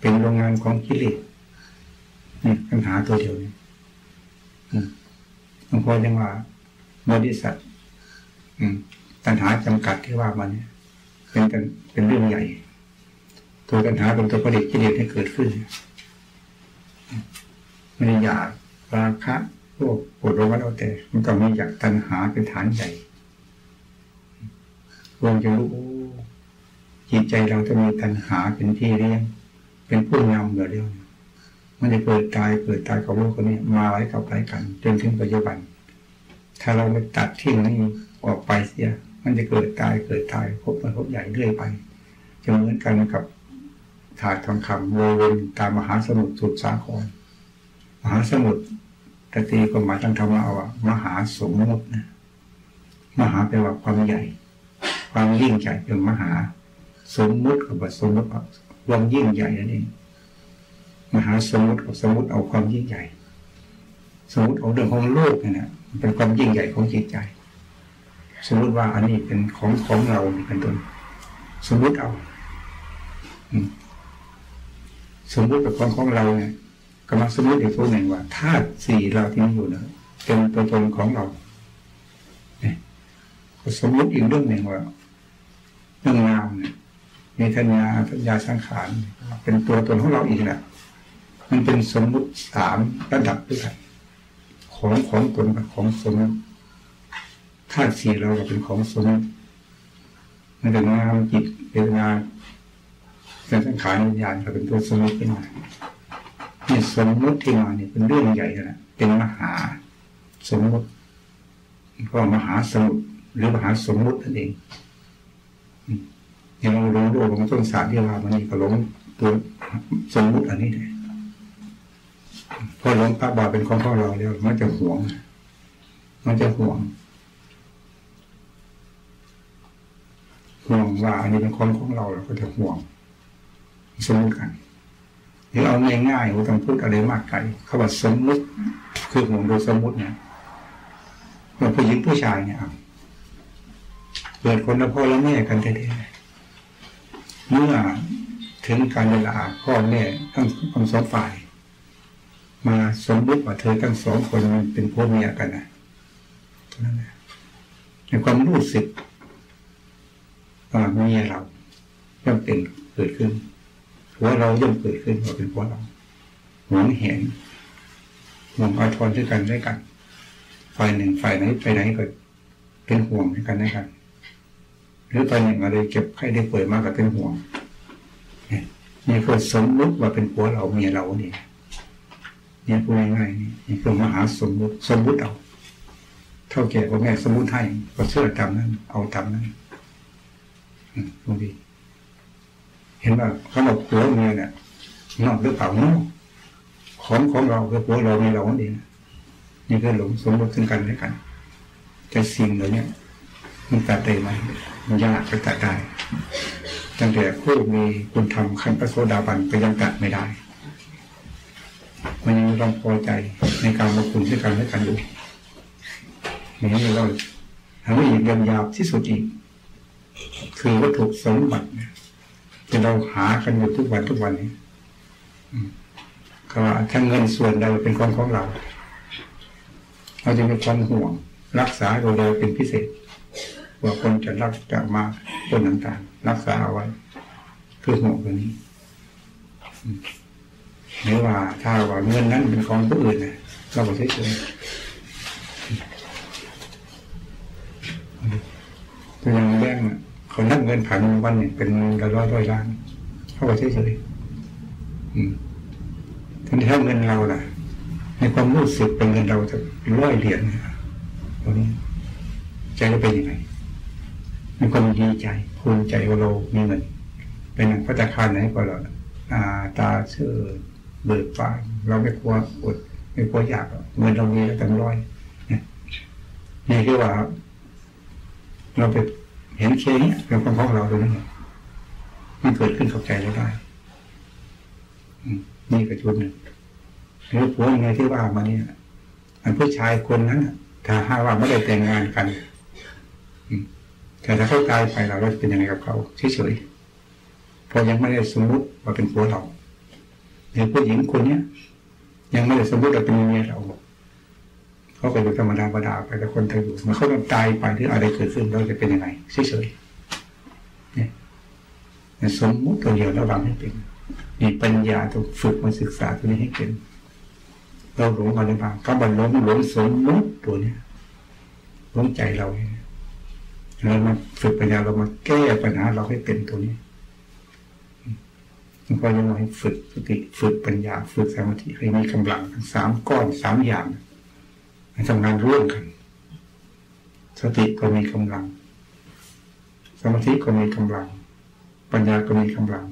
เป็นโรงงานของกิเลสนี่ปัญหาตัวเดียวเนี่ยบางคนยังว่าบริษัทตัณหาจำกัดที่ว่ามันเนี่ยเป็นเป็นเรื่องใหญ่ตัวปัญหาเป็นตัวผลิตกิเลสให้เกิดขึ้นไม่ได้อยากราคะโลภโกรธก็แล้วแต่มันก็มีอยากตัณหาเป็นฐานใหญ่รวมจะรู้จิตใจเราจะมีตัณหาเป็นที่เลี้ยงเป็นผู้นำเดี๋ยวเดียวมันจะเกิดตายเกิดตายกับโลกคนนี้มาไว้กับไว้กันจนถึงปัจจุบันถ้าเราไม่ตัดทิ้งนี้ออกไปเสียมันจะเกิดตายเกิดตายพบมาพบใหญ่เรื่อยไปจะเหมือนกันกับถาดทองคำวนตามมหาสมุทรสุดสาครมหาสมุทรตะตีก็หมายตั้งธรรมะว่ามหาสมุทรนะมหาแปลว่าความใหญ่ความยิ่งใหญ่เป็นมหาสมุทรกับสมุทรความยิ่งใหญ่นั่นเองมหาสมุทรกับสมุทรเอาความยิ่งใหญ่สมุทรเอาเรื่องของโลกนี่นะเป็นความยิ่งใหญ่ของจิตใจสมมติว่าอันนี้เป็นของของเราเป็นต้นสมมติเอาสมมติกับของของเราเนี่ยกำลังสมมติอีกตัวหนึ่งว่าธาตุสี่เราที่มีอยู่นะเป็นตัวตนของเราเนี่ยสมมติอีกเรื่องหนึ่งว่าเรื่องนามเนี่ยมีทัญญาทัญญาสังขารเป็นตัวตนของเราอีกแหละมันเป็นสมมติสามระดับด้วยกันของของตนกับของสมมติธาตุสี่เราก็เป็นของสมมติมันเป็นนามจิตเป็นนามสังขารวิญญาณก็เป็นตัวสมมติขึ้นมาเนี่ยสมมติที่มาเนี่ยเป็นเรื่องใหญ่นะเป็นมหาสมมติก็มหาสมุทรหรือมหาสมมตินั่นเอง อย่างเราล้มตัวมันต้องสารที่เรามันนี่ก็ล้มตัวสมมุติอันนี้เลยพอล้มพระบาทเป็นของพ่อเราแล้วมันจะห่วงมันจะห่วงห่วงว่าอันนี้เป็นของของเราเราก็จะห่วงสมมติกันหรือเอาง่ายๆเราต้องพูดอะไรมากไกลเขาว่าสมมติคือห่วงโดยสมมติเนี่ยว่าผู้หญิงผู้ชายเนี่ยเกิดคนละพ่อและแม่กันแท้ๆเมื่อถึงการเวลาพ่อแม่ทั้งทั้งสองฝ่ายมาสมมติว่าเธอทั้งสองคนมันเป็นพ่อเมียกันนะนั่นแหละในความรู้สึกว่าเมียเราย่อมเป็นเกิดขึ้นว่าเราย่อมเกิดขึ้นว่าเป็นพ่อเราหวงแหนห่วงอาทรด้วยกันด้วยกันฝ่ายหนึ่งฝ่ายไหนไปไหนก็เป็นห่วงด้วยกันด้วยกันหรือฝ่ายหนึ่งอะไรเก็บไข้ได้ป่วยมากก็เป็นห่วงนี่คือสมมติว่าเป็นพ่อเราเมียเราเนี่ยนี่พูดง่ายๆนี่คือมหาสมมติสมมติเอาเท่าแก่พ่อแม่สมมติให้ก็เชื่อตามนั้นเอาตามนั้นตรงนี้เห็นว่าเขาบอกผัวเมียเนี่ยนอกหรือเปล่านอกของของเราคือผัวเราเมียเราเองนี่คือหลงสมมติซึ่งกันและกันแต่สิ่งเหล่านี้มันตัดได้ไหมมันยากจะตัดได้ตั้งแต่คู่มีคุณธรรมขั้นพระโสดาบันไปยังตัดไม่ได้มันยังต้องพอใจในการมาคุณด้วยกันและกันอยู่นี่เราทำให้ยิ่งยำยาวที่สุดอีกคือวัตถุสมบัติจะเราหากันอยู่ทุกวันทุกวันนี้ก็ถ้าเงินส่วนใดเป็นของของเราเราจะมีความห่วงรักษาตัวเราเป็นพิเศษว่าคนจะรักจะมาคนต่างๆรักษาเอาไว้คือห่วงตัวนี้หรือว่าถ้าว่าเงินนั้นเป็นของผู้อื่นนะเราก็เฉยๆตัวอย่างแรกน่ะเขานับเงินผ่านวันหนึ่งเป็นร้อยร้อยล้านเขาก็เฉยเฉยถ้าเท่าเงินเราล่ะในความรู้สึกเป็นเงินเราจะร้อยเหรียญตรงนี้ใจจะเป็นยังไงในความดีใจภูมิใจว่าเรามีเงินเป็นอย่างพัฒนาไหนก็เราตาเชื่อเบิกฟ้าเราไม่กลัวอดไม่กลัวอยากเงินเรามีแล้วเต็มร้อยนี่คือว่าเราไปเห็นเคสเนี่ยเป็นความของเราตรงนั้นมันเกิดขึ้นกับใจเราได้นี่กระจุดหนึ่งหรือผัวยังไงที่ว่ามาเนี่ยอันผู้ชายคนนั้นถ้าห้าว่าไม่ได้แต่งงานกันแต่ถ้าเขาตายไปเราเราจะเป็นยังไงกับเขาเฉยๆเพราะยังไม่ได้สมมติว่าเป็นผัวเราหรือผู้หญิงคนเนี้ยยังไม่ได้สมมติว่าเป็นเมียเราเขาก็อยู่ธรรมดาประดาไปแต่คนเธออยู่มันเขาต้องตายไปหรืออะไรเกิดขึ้นเราจะเป็นยังไงเฉยๆเนี่ยสมมติตัวเดียวระวังให้เป็นมีปัญญาต้องฝึกมาศึกษาตัวนี้ให้เป็นเราหลงอะไรบ้างก็บันล้มหลงสมมติตัวเนี้ยหลงใจเราเนี่ยเรามาฝึกปัญญาเรามาแก้ปัญหาเราให้เป็นตัวนี้ก็ยังให้ฝึกสติฝึกปัญญาฝึกสมาธิให้มีกำลังทั้งสามก้อนสามอย่างทำงานร่วมกันสติก็มีกำลังสมาธิก็มีกำลังปัญญาก็มีกำลัง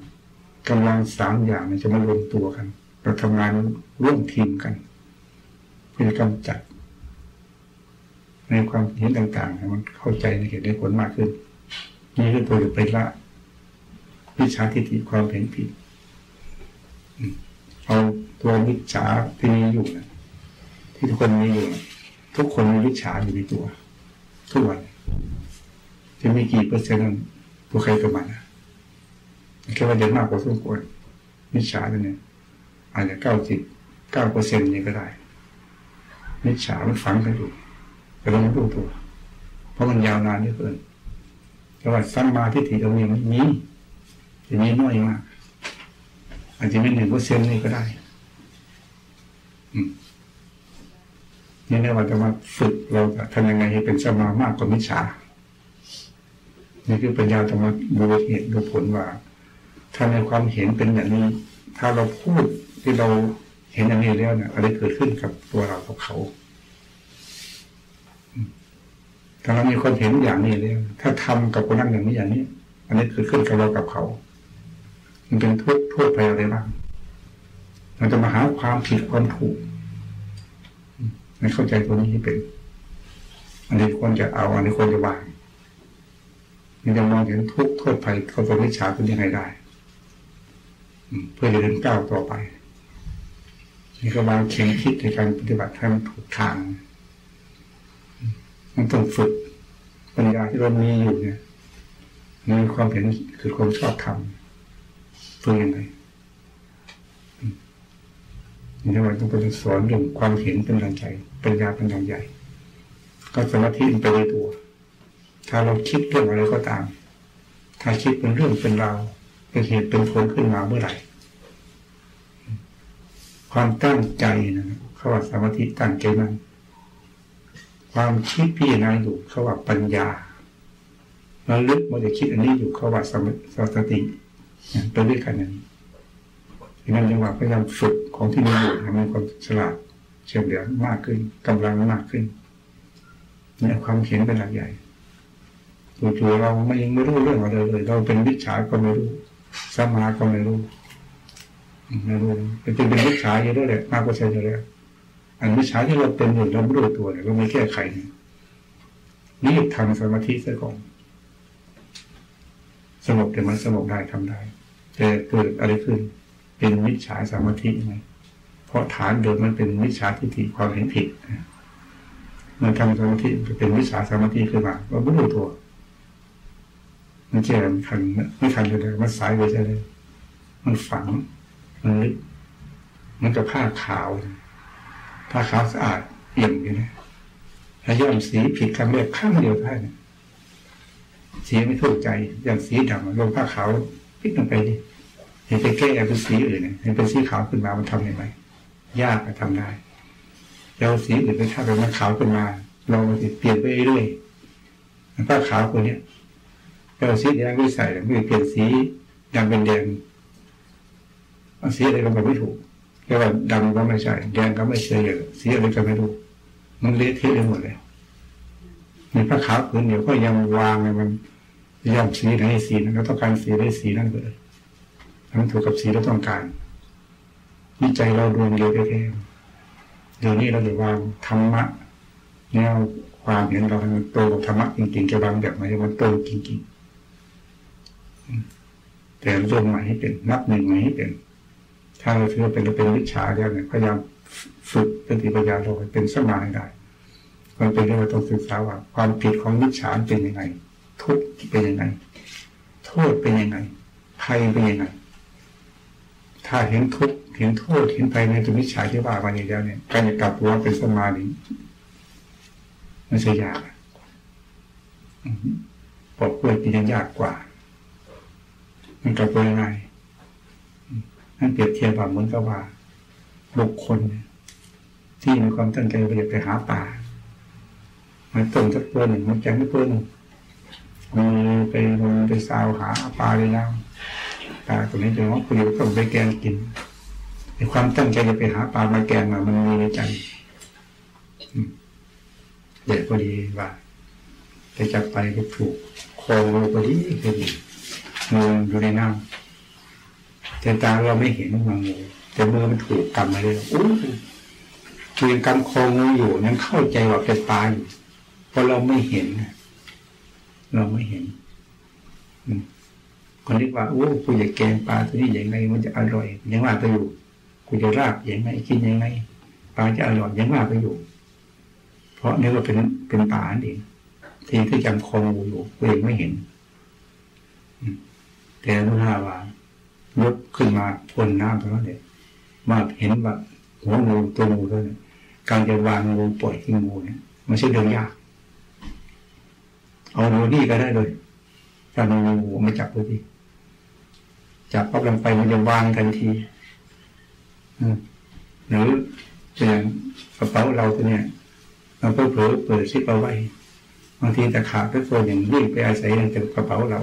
กำลังสามอย่างมันจะมารวมตัวกันเราทำงานร่วมทีมกันเพื่อกำจัดในความเห็นต่างๆให้มันเข้าใจในเหตุในผลมากขึ้นนี่คือตัวอยู่ไปละวิชาทิฏฐิความเห็นผิดเอาตัววิชาที่มีอยู่นะที่ทุกคนมีอยู่ทุกคนมีวิชาอยู่ในตัวทุกวันจะมีกี่เปอร์เซ็นต์ตัวใครตัวมันนะแค่ว่าเยอะมากกว่าทุกคนวิชาตัวนี้อาจจะเก้าสิบเก้าเปอร์เซ็นต์นี่ก็ได้วิชามันฝังกันอยู่แต่เราไม่รู้ตัวเพราะมันยาวนานที่เกินแต่ว่าสัมมาทิฏฐิเรามีมันมีจะมีน้อยมากอาจจะมีหนึ่งเปอร์เซ็นต์นี่ก็ได้นี่เนี่ยเราจะมาฝึกเราจะทำยังไงให้เป็นสมามากกว่ามิจฉานี่คือปัญญาจะมาดูเหตุดูผลว่าถ้าในความเห็นเป็นอย่างนี้ถ้าเราพูดที่เราเห็นอย่างนี้แล้วเนี่ยอะไรเกิดขึ้นกับตัวเรากับเขาถ้าเรามีความเห็นอย่างนี้แล้วถ้าทำกับคนนั้นอย่างนี้อย่างนี้ อันนี้คือขึ้นกับเรากับเขามันเป็นโทษโทษภัยอะไรบ้างเราจะมาหาความผิดความถูกไม่เข้าใจตัวนี้ให้เป็นอันนี้ควรจะเอาอันนี้ควรจะวางมันจะมองเห็นทุกโทษภัยเขาจะวิชาเป็นยังไงได้เพื่อจะเดินก้าวต่อไปนี่ก็วางเข็มคิดในการปฏิบัติให้มันถูกทางมันต้องฝึกปัญญาที่เรามีอยู่เนี่ยมีความเห็นคือความชอบธรรมฝึกยังไงนี่เราต้องไปสอนเรื่องความเห็นเป็นอย่างใหญ่ปัญญาเป็นอย่างใหญ่ก็สมาธิมันไปในตัวถ้าเราคิดเรื่องอะไรก็ตามถ้าคิดเป็นเรื่องเป็นราวเป็นเหตุเป็นผลขึ้นมาเมื่อไหร่ความตั้งใจนะเขาว่าสมาธิตั้งใจมันความคิดพิจารณาอยู่เขาว่าปัญญาแล้วลึกมันจะคิดอันนี้อยู่เขาว่าสติเป็นด้วยกันนั้นดังนั้นจังหวะพยายามฝึกของที่มีอยู่ให้มีความฉลาดเฉลียวมากขึ้นกำลังมากขึ้นเนี่ยความเห็นเป็นหลักใหญ่จู่ๆเราไม่ยังไม่รู้เรื่องอะไรเลยเราเป็นวิชาก็ไม่รู้สัมมาก็ไม่รู้ไม่รู้เป็นเป็นวิชาอยู่ด้วยแหละมากกว่าใช่อยู่แล้วอันวิชาที่เราเป็นอยู่เราไม่รู้ตัวเนี่ยเราไม่แก้ไขเนี่ยรีบทำสมาธิซะก่อนสงบแต่มันสงบได้ทำได้แต่เกิดอะไรขึ้นเป็นมิจฉาสมาธิไงเพราะฐานเดิมมันเป็นมิจฉาทิฏฐิความเห็นผิดมันทำสมาธิเป็นมิจฉาสมาธิขึ้นมาเราไม่รู้ตัวมันแก่มันทันไม่ทันเลยมันสายไปเลยมันฝังมันลึกมันกับผ้าขาวผ้าขาวสะอาดเอี่ยมอยู่นะถ้าย้อมสีผิดครั้งแรกข้างเดียวได้เนี่ยสีไม่ถูกใจอย่างสีดำลงผ้าขาวพลิกลงไปดิเห็นไปแก้เป็นสีอื่นเนี่ยเห็นเป็นสีขาวขึ้นมามันทำได้ไหมยากแต่ทำได้เราสีอื่นไปถ้าเป็นผ้าขาวขึ้นมาเรามาเปลี่ยนไปเรื่อยผ้าขาวคนเนี้ยเราสีแดงไม่ใส่ไม่เปลี่ยนสีดำเป็นแดงเอาสีอะไรก็ไม่ถูกแต่ว่าดำก็ไม่ใช่แดงก็ไม่ใช่สีอะไรก็ไม่รู้มันเละเทะไปหมดเลยในผ้าขาวผืนเดียวก็ยังวางเลยมันย้อมสีไหนสีนั้นเราต้องการสีได้สีนั้นเลยมันถูกกับสีเราต้องการวิจัยเราดวงเดียวแท้ๆเดี๋ยวนี้เราจะวางธรรมะแนวความเห็นเราให้มันโตกับธรรมะจริงๆจะวางแบบไหนให้มันโตจริงๆแต่เริ่มใหม่ให้เป็นนับหนึ่งใหม่ให้เป็นถ้าเราถือว่าเป็นเราเป็นวิชาแล้วเนี่ยพยายามฝึกสติปัญญาเราเป็นสมาธิได้มันเป็นเรื่องต้องศึกษาว่าความผิดของวิชาเป็นยังไงทุกข์เป็นยังไงโทษเป็นยังไงภัยเป็นยังไงถ้าเห็นทุกข์เห็นโทษเห็นภัยในตัววิชาที่ว่ามาอย่างแล้วเนี่ยการจะกลับตัวเป็นสมาธิมันจะยากปอบเปื้อนเป็นยากกว่ามันกลับตัวยังไงนั่นเปรียบเทียบแบบเหมือนกับว่าบุคคลที่มีความตั้งใจไปจะไปหาป่ามันต้นสักตัวหนึ่งมันแจ้งตัวหนึ่งมันไปลงไปสาวหาปลาเลยแล้วปลาตัวนี้จะว่าคุณจะต้องไปแกงกินในความตั้งใจจะไปหาปลามาแกงมามันมีในใจเด็กพอดีว่าไปจับไปก็ถูกคอเราพอดีคือมืออยู่ในน้ำแต่ตาเราไม่เห็นมันงูแต่มือมันถูกกำมาเลยอู้เรียนกำคองูอยู่นั้นเข้าใจว่าเป็นปลาอยู่เพราะเราไม่เห็นเราไม่เห็นคนเรียกว่าโอ้กูจะแกงปลาตัวนี้อย่างไรมันจะอร่อยยังว่าไปอยู่กูจะราบอย่างไรกินอย่างไรปลาจะอร่อยยังว่าไปอยู่เพราะนี่ก็เป็นเป็นป่าเองที่ที่จำคลองอยู่กูเองไม่เห็นแต่เมื่อว่ายกขึ้นมาพ่นน้ำแล้วเนี่ยมาเห็นว่าหัวงูตัวงูแล้วเนี่ยการจะวางงูปล่อยที่งูเนี่ยมันใช่เรื่องยากเอางูนี่ก็ได้เลยถ้ามันมีงูไม่จับเลยดิจับปั๊บลงไปมันจะวางทันทีหรืออย่างกระเป๋าเราตัวเนี่ยเราก็เผลอเปิดซิปเอาไว้บางทีตะขาบก็ตัวอย่างวิ่งไปอาศัยในกระเป๋าเรา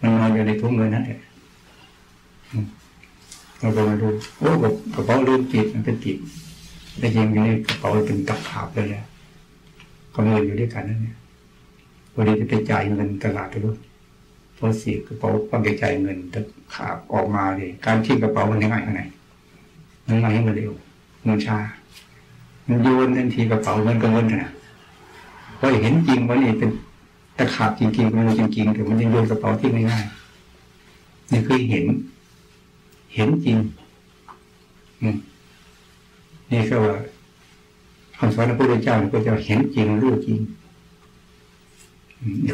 มันนอนอยู่ในถุงเงินนั่นแหละเราก็มาดูโอ้กระเป๋าลืมปิดมันเป็นปิดแต่จริงอยู่ในกระเป๋าเป็นตะขาบเลยแหละก็เงินอยู่ด้วยกันนั่นเนี่ยวันนี้จะไปจ่ายเงินตลาดไปด้วย พอสีกระเป๋าความใจเงินจะขาบออกมาเลยการที่กระเป๋ามันง่ายขนาดไหนมันง่ายมันเร็วมันช้ามันโยนทันทีกระเป๋ามันก็เงินนะพอเห็นจริงว่านี่เป็นตะขาบจริงๆมันจริงๆแต่มันยังโยนกระเป๋าที่ง่ายๆนี่คือเห็นเห็นจริงนี่คือว่าคำสอนพระพุทธเจ้าก็จะเห็นจริงรู้จริง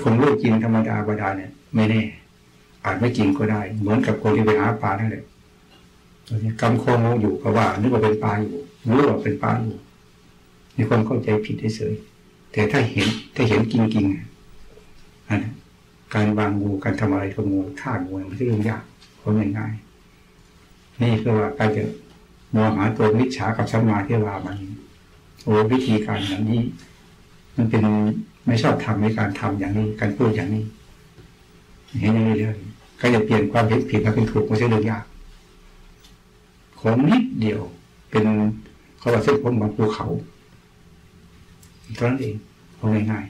คนรู้จริงธรรมดาบดาเนี่ยไม่แน่อาจไม่จริงก็ได้เหมือนกับคนที่ไปหาปลานั่นแหละกำโคงอยู่เพราะว่านึกว่าเป็นปลาอยู่รู้ว่าเป็นปลาอยู่มีคนเข้าใจผิดเฉยแต่ถ้าเห็นถ้าเห็นจริงๆนะการวางงูการทำอะไรกับงูท่างูมันเรื่องยากคนง่ายๆนี่คือว่าการจะมองหาตัวมิจฉากับสัมมาทิฏฐิมันโอ้วิธีการอย่างนี้มันเป็นไม่ชอบทำในการทำอย่างนี้การพูดอย่างนี้เห็นอย่างนี้เลยก็จะเปลี่ยนความผิดผิดมาเป็นถูกไม่ใช่เรื่องยากของนิดเดียวเป็นเขาบอกเส้นผมบางภูเขาเท่านั้นเองเพราะง่าย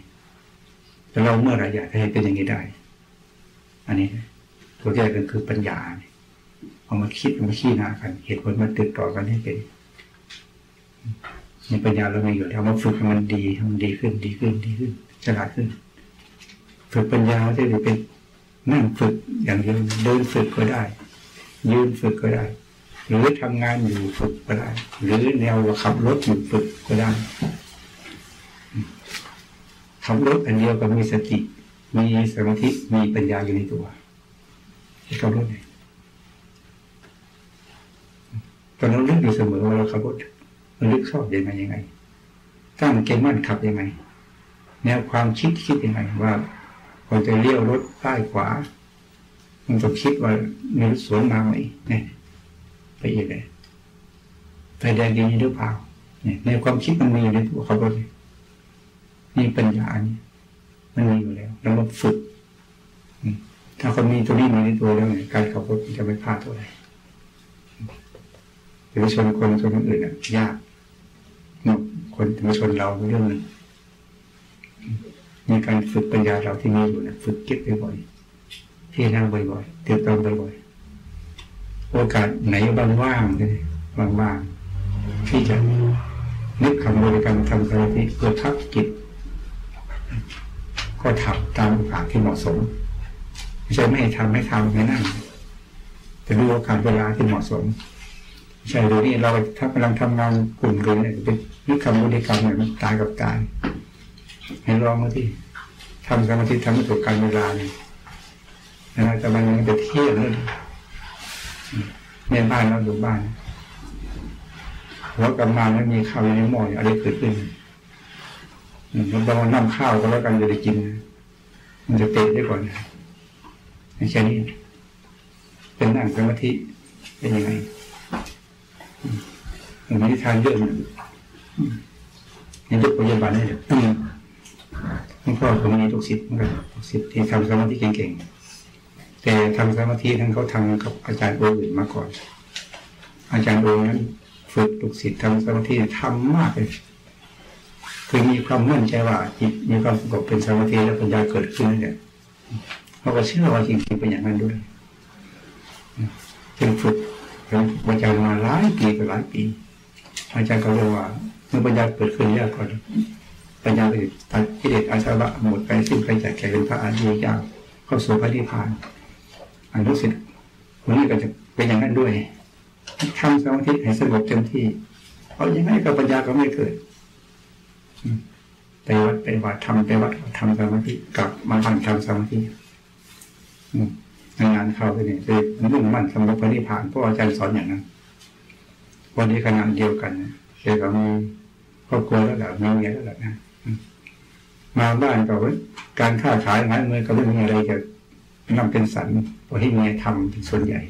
ๆแต่เราเมื่อไรอยากให้เป็นอย่างนี้ได้อันนี้ตัวแรกก็คือปัญญาเอามาคิดเอามาขี้นากันเหตุผลมันติดต่อกันให้เป็นมีปัญญาเรามีอยู่แล้วมาฝึกให้มันดีให้มันดีขึ้นดีขึ้นดีขึ้นฉลาดขึ้นฝึกปัญญาได้หรือเป็นนั่งฝึกอย่างเดียวเดินฝึกก็ได้ยืนฝึกก็ได้หรือทำงานอยู่ฝึกก็ได้หรือแนวขับรถอยู่ฝึกก็ได้ขับรถอันเดียวกับมีสติมีสมาธิมีปัญญาอยู่ในตัวขับรถเนี่ยตอนเราเลือกอยู่เสมอว่าเราขับรถมันลึกชอบยังไงยังไงตั้งเกณฑ์มั่นขับยังไงแนวความคิดคิดยังไงว่าคนจะเลี้ยวรถซ้ายขวามันจะคิดว่ามีรถสวนมาไหมเนี่ยไปอีกเลยไฟแดงดีหรือเปล่าเนี่ยในความคิดมันมีอยู่ในตัวเขาเลยนี่ปัญญาเนี่ยมันมีอยู่แล้วแล้วเราฝึกถ้าคนมีตัวนี้มีในตัวแล้วเนี่ยการขับรถจะไม่พลาดตัวเลยจะไปชนคนชนคนอื่นอ่ะยากคนจะมาชนเราเรื่องนึงมีการฝึกปัญญาเราที่มีอยู่นะฝึกเก็บบ่อยๆที่นั่งบ่อยๆเติมเติมบ่อยๆโอกาสไหนบางว่างเลยบางๆที่จะนึกคำบริกรรมทำสมาธิเพื่อทับกิจก็ทำตามโอกาสที่เหมาะสมไม่ใช่ไม่ให้ทำให้ทำไม่นั่งแต่ดูโอกาสเวลาที่เหมาะสมใช่เลยนี่เราถ้ากำลังทำงานกลุ่มกันเนี่ยเป็นนิกรรมบริกรรมเนี่ยมันตายกับตายให้ลองมาที่ทำสมาธิทำตัวการเวลาเนี่ยนะแต่มันยังจะเที่ยงเลยในบ้านเราอยู่บ้านแล้วกลับมาแล้วมีข้าวในหม้ออะไรเกิดขึ้นเราลองน้ำข้าวก็แล้วกันจะได้กินมันจะเตะได้ก่อนแค่นี้เป็นนั่งสมาธิเป็นยังไงมันไม่ได้ทานเยอะนะนี่ยกปัจจุบันนี่แหละมันพ่อผมมีลูกศิษย์มันก็ลูกศิษย์ที่ทำสมาธิเก่งๆแต่ทำสมาธิทั้งเขาทำกับอาจารย์โออื่นมาก่อนอาจารย์โอนั้นฝึกลูกศิษย์ทำสมาธิทำมากเลยคือมีความมั่นใจว่าจิตมีความสงบเป็นสมาธิและปัญญาเกิดขึ้นเนี่ยเขาก็เชื่อว่าจริงๆเป็นอย่างนั้นด้วยจึงฝึกอาจารย์มาหลายปีไปหลายปีอาจารย์ก็รู้ว่าเมื่อปัญญาเกิดขึ้นยากกว่าปัญญาเป็นตัดกิเลสอาสวะหมดไปสิ้นไปจากแก่เป็นพระอริยเจ้าเข้าสู่พระนิพพานอันรู้สึกวันนี้ก็จะเป็นอย่างนั้นด้วยทำสมาธิให้สงบเต็มที่เอาอย่างไรกับปัญญาก็ไม่เกิดไปวัดไปวัดทำไปวัดทำสมาธิกลับมาบ้านทำสมาธิงานเขาเนี่ยจะมุ่งมั่นสำหรับพระนิพพานเพราะอาจารย์สอนอย่างนั้นวันนี้ขณะเดียวกันเด็กก็มีครอบครัวแล้วแหละมีเงี้ยแล้วแหละนะมาบ้านก็การค้าขายงานเงินก็ไม่มีอะไรจะนำเป็นสรรพอที่เมียทำเป็นส่วนใหญ่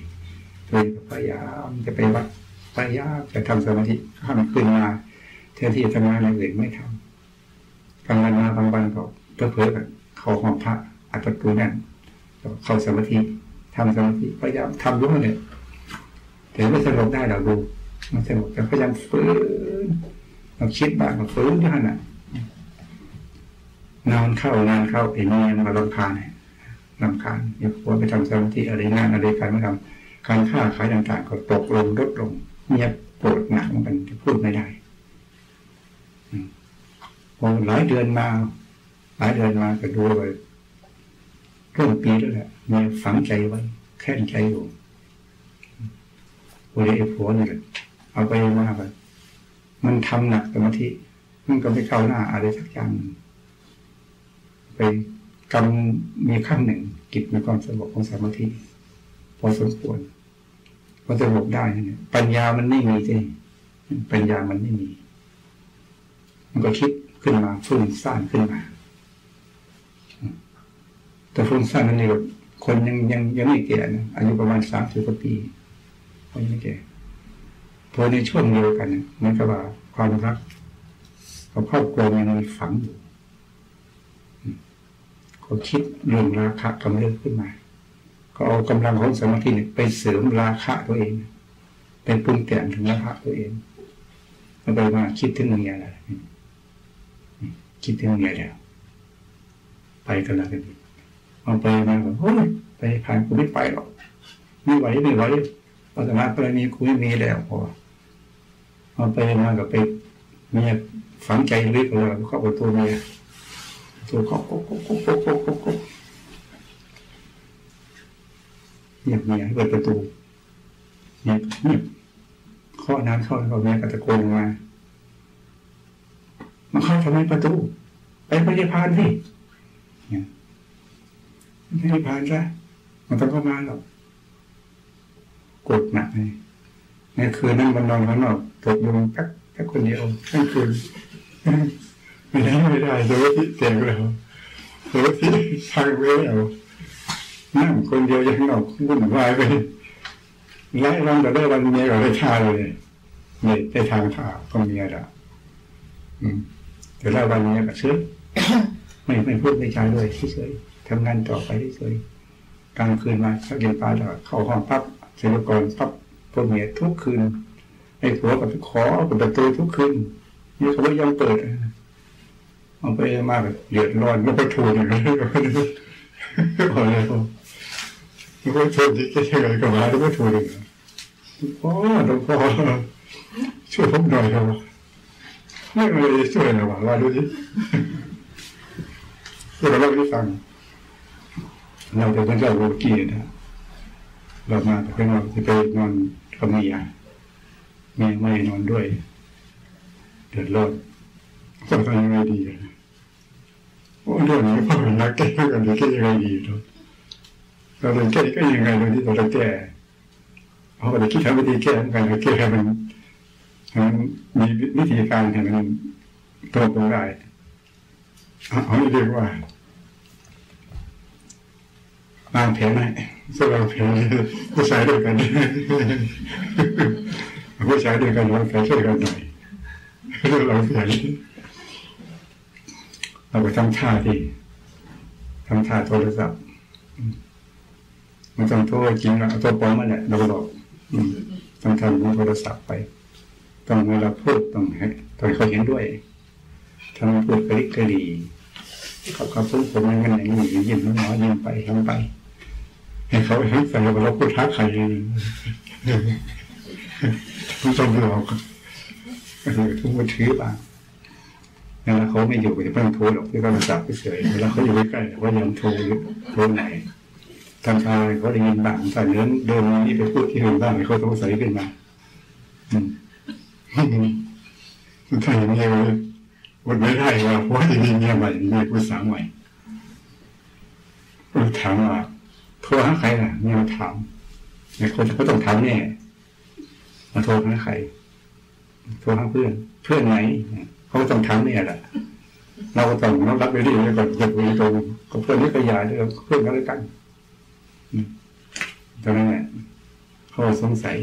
เลยพยายามจะไปวัดพยายามจะทำสมาธิข้ามคืนมาแทนที่จะทำงานอะไรอื่นไม่ทำกลางวันมาบางวันก็เพื่อเพื่อกันเขาของพระอัตตกุนั่นเข้าสมาธิทำสมาธิพยายามทำด้วยเนี่ยแต่ไม่สงบได้เราดูมันสงบแต่พยายามฝืนเราคิดบ้างเราฝืนด้วยน่ะนอนเข้านอนเข้าไอ้เมียมาลำพาน รำคาญอย่าควรไปทำสมาธิอะไรงานอะไรการไม่ทำการค้าขายต่างๆก็ตกลงลดลงเนี่ยปวดหนักมันจะพูดไม่ได้พอหลายเดือนมาหลายเดือนมาก็ดูไปเรื่องปีแล้วแหละเนี่ยฝังใจไว้แค้นใจอยู่โอ้ยไอ้ผัวเนี่ยเอาไปมากเลยมันทำหนักสมาธิมันก็ไปเข้าหน้าอะไรสักอย่างไปกำมีขั้นหนึ่งกิจในความสงบของสมาธิพอสมควรพอสงบได้เนี่ยปัญญามันไม่มีใช่ปัญญามันไม่มีมันก็คิดขึ้นมาฟุ้งซ่านขึ้นมาแต่ฟุ้งซ่านนั่นเองคนยังยังยังไม่แก่นะอายุประมาณสามสิบกว่าปีเขายังไม่แก่พอในช่วงเดียวกันเนี่ยมันก็ว่าความรักกับครอบครัวยังมีฝังอยู่ก็คิดเรื่องราคะกำเริบขึ้นมาก็เอากำลังของสมาธิไปเสริมราคะตัวเองเป็นปรุงแต่งถึงราคะตัวเองมันไปมาคิดถึงเมียแล้วคิดถึงเมียแล้วไปกันแล้วกันเอาไปมาแบบโอ้ยไปผ่านกูไม่ไปหรอกไม่ไหวไม่ไหวเอาสมาธิอะไรนี้กูไม่มีแล้วพอเอาไปมากับไปเมียฝังใจลึกเลยเข้ากับตัวเมียตัวเขาโคโคโคโคโคโคเงียบเงียบเปิดประตูเงียบเงียบข้อน้ำเข้าเขาแม่กระตะโกนมามาเข้าทำไมประตูไปพยาพานสิเนี่ยพยาพานซะมันต้องเข้ามาหรอกกดหนักเลยนี่คือนั่งบนนอนข้างนอกตกลงแป๊กแป๊กคนเดียวนั่งคืนไม่ได้ไม่ได้สมาธิเต็มแล้วสมาธิพังไปแล้วนั่งคนเดียวยังออกวุ่นวายไปไล่รังแต่ได้รังเมียกับได้ชาเลยเนี่ยได้ทางข่าวก็เมียละแต่ละวันเมียก็เฉยไม่ไม่พูดไม่จาด้วยเฉยทำงานต่อไปเฉยกลางคืนมาเย็นปลาแล้วเข้าห้องปั๊บเสร็จแล้วก่อนปั๊บพวกเมียทุกคืนไอ้ผัวกับขอกับประตูทุกคืนนี่เขาไม่ยอมเปิดเอาไปมากเดือดร้อนแล้วก็ทูนอย่างนี้ก็ไม่รู้อะไรก็แล้วก็ทูนที่แค่ไหนก็มาแล้วก็ทูนอย่างนี้พ่อหลวงพ่อช่วยผมหน่อยเถอะไม่เลยช่วยหน่อยว่าดูสิตัวเราไม่ฟังเราจะเป็นเจ้าโลกีนะเรามาแต่เป็นเราจะไปนอนกับเมียเมียไม่นอนด้วยเดือดร้อนจะทำยังไงดีโอ้เรื่องนี้พ่อรักแก้กันหรือแก้ยังไงดีเราเราเลยแก้ก็ยังไงเราที่เราแก้เพราะเราคิดทำวิธีแก้กันเราแก้มันมันมีวิธีการให้มันตรงกันได้เอาเรียกว่าวางแผนให้สำหรับแผนผู้ชายด้วยกันผู้ชายด้วยกันวางแผนช่วยกันหน่อยเราแผนเราก็ทำท่าที่ทำท่าโทรศัพท์มันต้องโทรจริงนะเอาตัวปลอมมาแหละเราบอกต้องทำโทรศัพท์ไปต้องเวลาพูดต้องให้ตอนเขาเห็นด้วยทำพูดกระดิกกระดีเขาเขาพูดผมไม่กันไหนหนียิ้มน้อยยิ้มไปทำไปให้เขาเห็นใส่ว่าเราพูดท้าใครทุกคนหลอกทุกคนถือป่ะแล้วเขาไม่อยู่ก็จะเพิ่งโทรหรอกที่กำลังจับเฉยแล้วเขาอยู่ใกล้ๆว่ายังโทรโทรไหนทางทางเขาได้ยินบ้างแต่เนื้อเดิมนี้ไปพูดที่อื่นบ้างเขาต้องใส่ขึ้นมามันทำอย่างนี้เลยวันไม่ได้ว่าเพราะจะมีเมียใหม่เมียผู้สาวใหม่เราถามว่าโทรหาใครล่ะเนี่ยเราถามในคนเขาต้องถามแน่มาโทรหาใครโทรหาเพื่อนเพื่อนไหนเขาต้องทำเนี่ยแหละเราก็ต้องน้อมรับไปเรื่อยๆก่อนจะไปตรงกับเพื่อนนิพยาด้วยเพื่อนกันด้วยกันตอนนั้นเนี่ยเขาสงสัย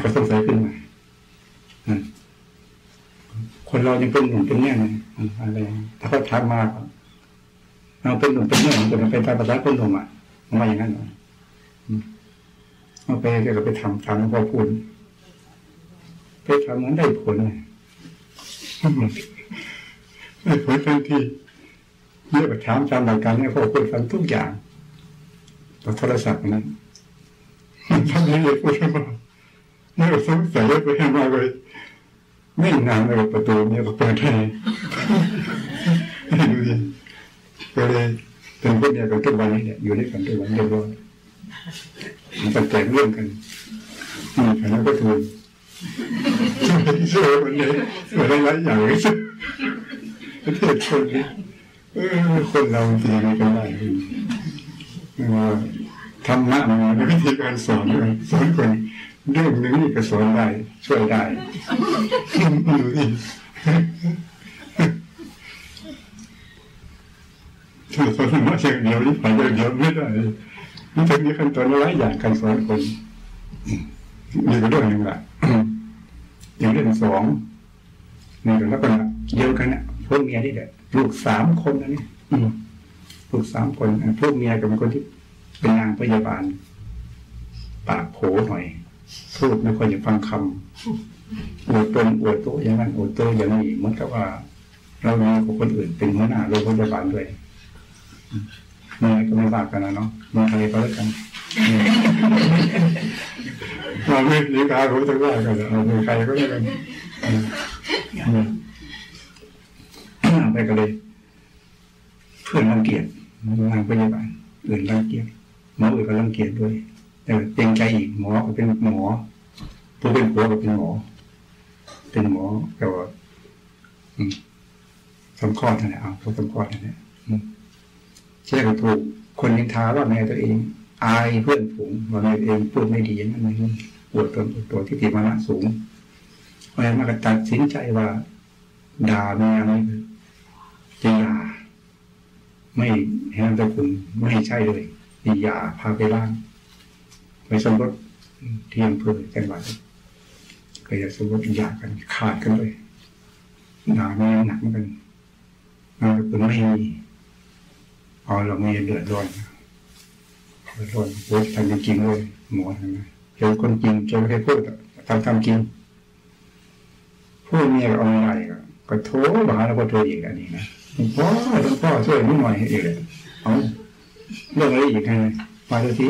เขาสงสัยขึ้นมาคนเรายังเป็นหนุ่มเป็นแน่นอะไรถ้าเขาถามมาเราเป็นหนุ่มเป็นแน่นจะไปตามภาษาคนหนุ่มอ่ะมาอย่างนั้นเราไปเราไปทำทำแล้วก็พูดไปทำนั้นได้ผลเลยได้ผลทันที เรียกถามตามหลักการให้พ่อคุยฟังทุกอย่างต่อโทรศัพท์นั้นทำให้เด็กไปทำมาไม่ก็สงสัยไปทำมาเลยไม่นานเลยประตูเนี่ยก็เปิดให้ดูดิก็เลยเป็นพวกเนี่ยกันทุกวันนี่เนี่ยอยู่ด้วยกันทุกวันเรียบร้อยมันเป็นแต่เรื่องกันมีแผนก็ถูกเชื่อมันเลยมันได้หลายอย่างเลยประเทศคนนี้คนเราตีกันก็ได้ไม่ว่าธรรมะมันเป็นวิธีการสอนสอนคนเรื่องนึงนี่ก็สอนได้ช่วยได้ถ้าสอนธรรมะเช่นเดียวนี่ไปเดียวไม่ได้นี่ทั้งนี้ขั้นตอนหลายอย่างการสอนคนมีก็เรื่องหนึ่งแหละอย่างเรื่องสองในเรื่องลักษณะเดียวกันเนี่ยพวกเมียนี่แหละลูกสามคนนะนี่ลูกสามคนพวกเมียกับคนที่เป็นนางพยาบาลปากโผหน่อยพูดไม่ค่อยจะฟังคำอวดตนอวดโตอย่างนั้นอวดโตอย่างนี้เหมือนกับว่าเราเมียของคนอื่นเป็นหัวหน้าโรงพยาบาลด้วยเมียก็ไม่บากันนะเนาะเมียอะไรก็แล้วกันเราไม่ดีกาเขาจะว่ากันเราไม่ใครก็แล้วกันไปกันเลยเพื่อนรังเกียจนางพยาบาลอื่นรังเกียจหมออื่นก็รังเกียจด้วยแต่เป็นใจอีกหมอก็เป็นหมอผู้เป็นผัวก็เป็นหมอเป็นหมอแต่ว่าสำคอดนั่นแหละเอาเขาสำคอดนั่นแหละเชื่อกับถูกคนนินทาว่าแม่ตัวเองอายเพื่อนฝูงว่าแม่เองพูดไม่ดีอย่างนั้นอย่างนี้ปวดตัวตัวที่ติมานะสูงเพราะฉะนั้นมาตัดสินใจว่าด่าแม่ไม่จะยาไม่แห้งตะคุณไม่ใช่เลยดียาพาไปร่างไปสมรสเที่ยงเพื่อกันหวานก็อยากสมรสยากันขาดกันเลยด่าแม่หนักเหมือนกันเราคุณไม่มีอ๋อเราไม่เดือดร้อนเดือดร้อนโว้ยทำจริงเลยหมอทำไงเจอคนจริงเจอไม่ได้พูดทำทำจริงพูดเนี่ยเอาอะไรก็โทษมาแล้วก็โทษอีกอันนี้นะพ่อต้องพ่อช่วยนิดหน่อยให้อีกเลยเอาเรื่องอะไรอีกไงมาดูสิ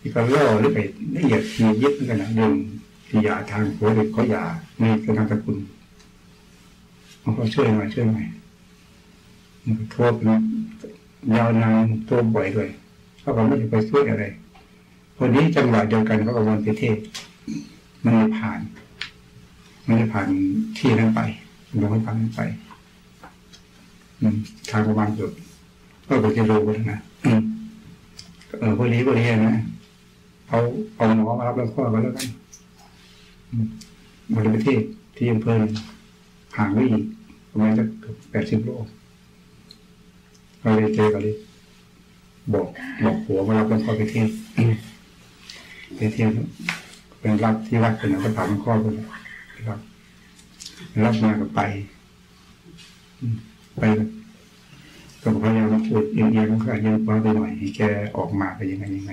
อีกก็เล่าหรือไปละเอียดมีเย็บเหมือนกันนะเรื่องที่ยาทางโควิดเขายามีกระทำกับคุณมันก็ช่วยหน่อยช่วยหน่อยมันก็โทษนะยาวนานโทษบ่อยด้วยเขาก็ไม่ได้ไปช่วยอะไรคนนี้จังหวะเดียวกันเขาก็วนประเทศมันไม่ผ่านไม่ได้ผ่านที่นั้นไปเราไม่ผ่านนั้นไปทางประมาณจุดก็ควรจะรู้กันนะเออพอดีพอดีนะเอาเอาหมอมารับแล้วข้อมาแล้วกันบริเวณที่ที่อำเภอห่างไปอีกประมาณสักแปดสิบโลเราเลยเจอกันเลยบอกบอกหัวมารับแล้วข้อไปเที่ยวไปเที่ยวเป็นรับที่วัดเป็นสถานข้อเป็นรับรับมากับไปไปกับพยายามพูดเอียงเอียงก็อาจจะว่าไปหน่อยให้แกออกมาไปยังไงยังไง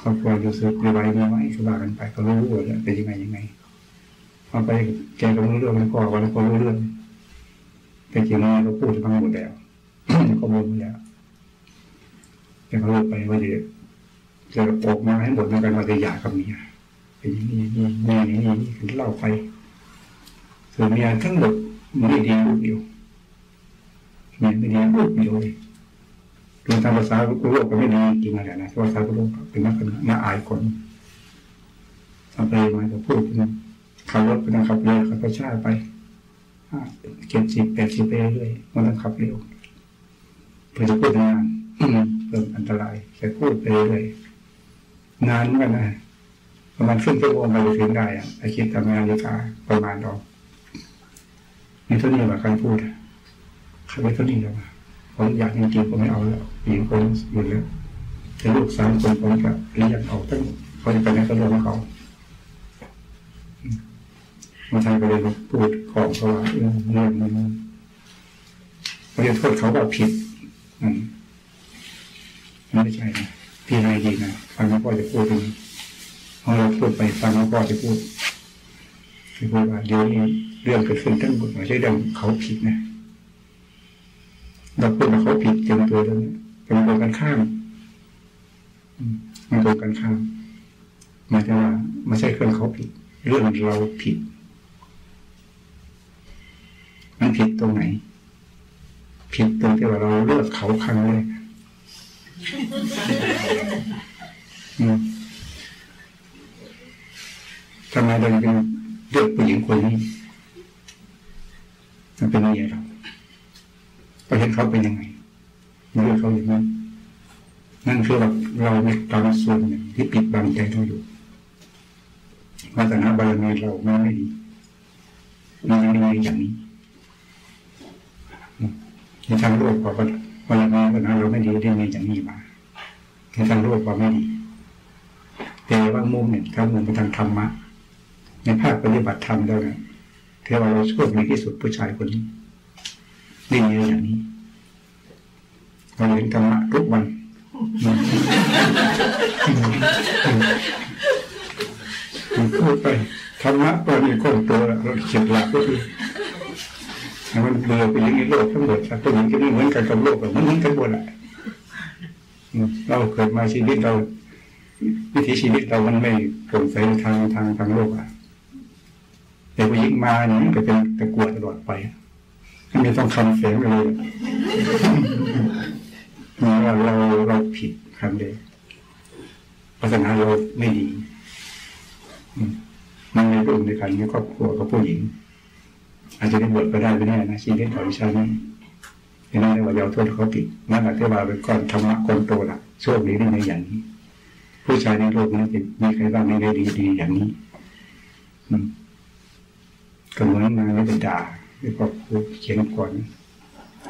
ครอบครัวรู้สึกไม่ไหวไม่ไหวสบายกันไปก็รู้ว่าจะไปยังไงยังไงพอไปแกก็รู้เรื่องแล้วก็วันแล้วก็รู้เรื่องแต่เกี่ยวกับเราพูดทั้งหมดแล้วก็รู้หมดแล้วแต่เขาไปว่าจะจะออกมาให้หมดในการมาจะหย่ากับเมียไปยังนี่นี่นี่นี่นี่เล่าไปส่วนเมียทั้งหมดไม่ดีอยู่ไม่ดีลูกไม่ดีโดยทางภาษาโลกก็ไม่ดีจริงอะไรนะภาษาโลกเป็นนักการน่าอายคนทำไปมาจะพูดเป็นขับรถเป็นขับเรือขับกระชากไปเก็บสิบแปดสิบไปเรื่อยมันต้องขับเร็วเพื่อจะพูดนานเพิ่มอันตรายแต่พูดไปเรื่อยนานเหมือนกันนะประมาณครึ่งชั่วโมงไปถึงได้อะไอคิดทำงานราคาประมาณดอกในเท่านี้แบบการพูดเขาไม่เท่านี้แล้วผมอยากจริงๆผมไม่เอาแล้วหญิงคนหยุดแล้วแต่ลูกสามคนผมก็เลี้ยงเอาตั้งเขาจะไปไหนก็เรื่องของเขามาทางก็เลยพูดของเขาเรื่องเรื่องนั้นเขาจะโทษเขาว่าผิดนั่นไม่ใช่นะพี่นายดีนะฟังพ่อจะพูดเองพอเราพูดไปฟังพ่อจะพูดจะพูดว่าเดี๋ยวนี้เรื่องเกิดขึ้นทั้งหมดไม่ใช่เรื่องเขาผิดนะ เราพูดว่าเขาผิดเตรียมตัวแล้วเนี่ยเป็นตรงกันข้ามมันตรงกันข้ามหมายถึงว่าไม่ใช่เรื่องเขาผิดเรื่องเราผิดมันผิดตรงไหนผิดตรงที่ว่าเราเลือกเขาครั้งแรกทำไมเราถึงเลือกผู้หญิงคนนี้มันเป็นเมียเราไปเห็นเขาเป็นยังไงเลือกเขาอย่างนั้นนั่นคือแบบเราในบางส่วนที่ปิดบังใจเราอยู่วาสนาบารมีเราไม่ไม่ดีมันยังมีอย่างนี้ในทางโลกความบารมีวาสนาเราไม่ดีได้มีอย่างนี้มาในทางโลกความไม่ดีแต่ว่ามุมเนี่ยถ้ามุมไปทางธรรมะในภาคปฏิบัติธรรมแล้วเนี่ยเทวาเราโชคดีที่สุดผู้ชายคนนี้ได้มีอย่างนี้เราเห็นธรรมะทุกวันมันพูดไปธรรมะตอนนี้ก้นตัวเราเขียนหลักก็คือมันเบื่อไปอย่างนี้โลกทั้งหมดตัวอย่างนี้เหมือนกันกับโลกแบบเหมือนกันหมดแหละเราเกิดมาชีวิตเราวิถีชีวิตเรามันไม่โปร่งใสทางทางทางโลกอ่ะแต่ผู้หญิงมาเนี่ยมันก็เป็นตะกวดตลอดไปไม่ต้องคำเสียงเลยเราเราเราผิดครั้งเดียววาสนาเราไม่ดีมันในรุ่นในการในครอบครัวกับผู้หญิงอาจจะได้บวชก็ได้ไม่แน่นะชีวิตของวิชานั้นไม่ได้ว่าเยาวชนเขาผิดนั่นแหละที่ว่าเป็นก้อนธรรมะก้อนโตละโชคดีได้ในอย่างนี้ผู้ชายในโลกนี้จะมีใครบ้างไม่ได้ดีๆอย่างนี้กำลังมาแล้วจะด่าในครอบครัวเขียนก่อน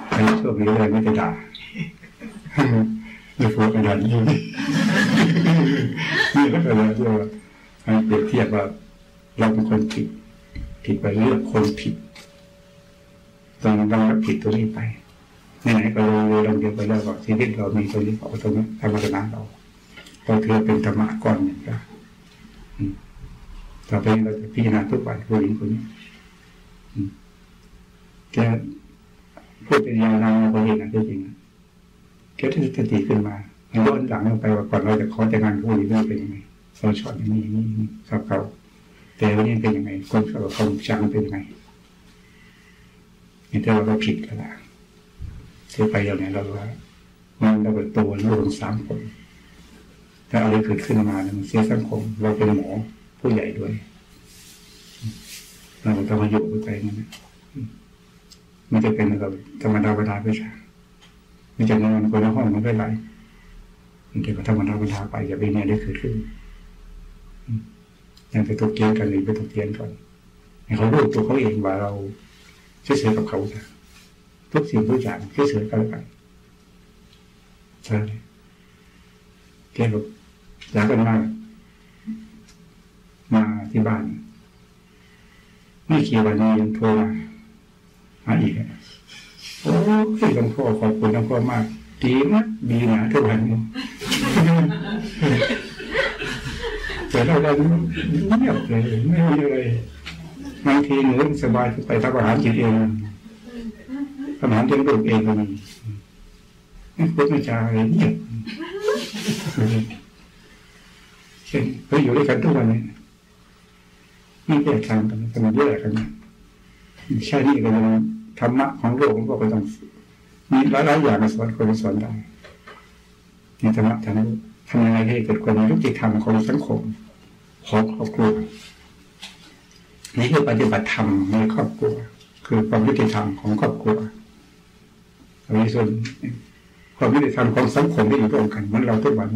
ใครโชคดีเลยไม่จะด่าในครัวขนาดนี้นี่ก็เลยที่ว่าการเปรียบเทียบว่าเราเป็นคนผิดผิดไปเลือกคนผิดตอนนั้นเราผิดตัวนี้ไปไหนๆก็เลยเราเดียวไปแล้วว่าชีวิตเรามีตัวนี้เอาตรงนี้ธรรมชาติเราเราเธอเป็นธรรมะก่อนเนี่ยก็ต่อไปเราจะพิจารณาทุกวันผู้หญิงคนนี้แกพูดเป็นยาวนานคนเห็นนะจริงๆแกที่สติขึ้นมาย้อนหลังลงไปว่าก่อนเราจะขอแต่งงานผู้หญิงนี่เป็นยังไงเราชอบอย่างนี้อย่างนี้กับเขาแต่วันนี้เป็นยังไงคนเขาเขาจังเป็นยังไงนี่ถ้าเราผิดก็แล้วที่ไปอย่างนี้เราว่ามันเราเป็นตัวโลงสามคนถ้าอะไรเกิดขึ้นมาเนี่ยมันเสียสังคมเราเป็นหมอผู้ใหญ่ด้วยเราต้องมาอยู่กับใจมันนะมันจะเป็นเราธรรมดาประดาไปซะมันจะนอนคนละห้องมันไม่ไหลมันจะก็ธรรมดาประดาไปอย่าไปเนี่ยได้เกิดขึ้นยังไปตกเกียนกันหรือไปตกเกียนก่อนให้เขารู้ตัวเขาเองว่าเราเชื่อเสือกับเขาจ้ะทุกสิ่งทุกอย่างเชื่อเสือกันแล้วกันใช่แกหลบหลังกันมามาที่บ้านไม่กี่วันนี้ยังโทรมาหาอีกโอ้ยหลวงพ่อขอบคุณหลวงพ่อมากดีนะดีนะทุกวันนี้แต่เราเราเงียบเลยไม่มีเลยบางทีหนูสบายไปทำอาหารกินเองทำอาหารเลี้ยงลูกเองก็มีไม่พูดไม่จาเลยเงียบเช่นเราอยู่ด้วยกันทุกวันนี้ไม่แยกทางกันแต่มันแยกกันใช่นี่ก็เป็นธรรมะของโลกมันก็เป็นต้องมีหลายๆอย่างมาสอนคนสอนได้นี่ธรรมะทางโลกทำยังไงให้เกิดความยุติธรรมของสังคมของครอบครัวนี่คือปฏิบัติธรรมในครอบครัวคือความยุติธรรมของครอบครัวในส่วนความยุติธรรมของสังคมที่อยู่ร่วมกันเหมือนเราทุกวัน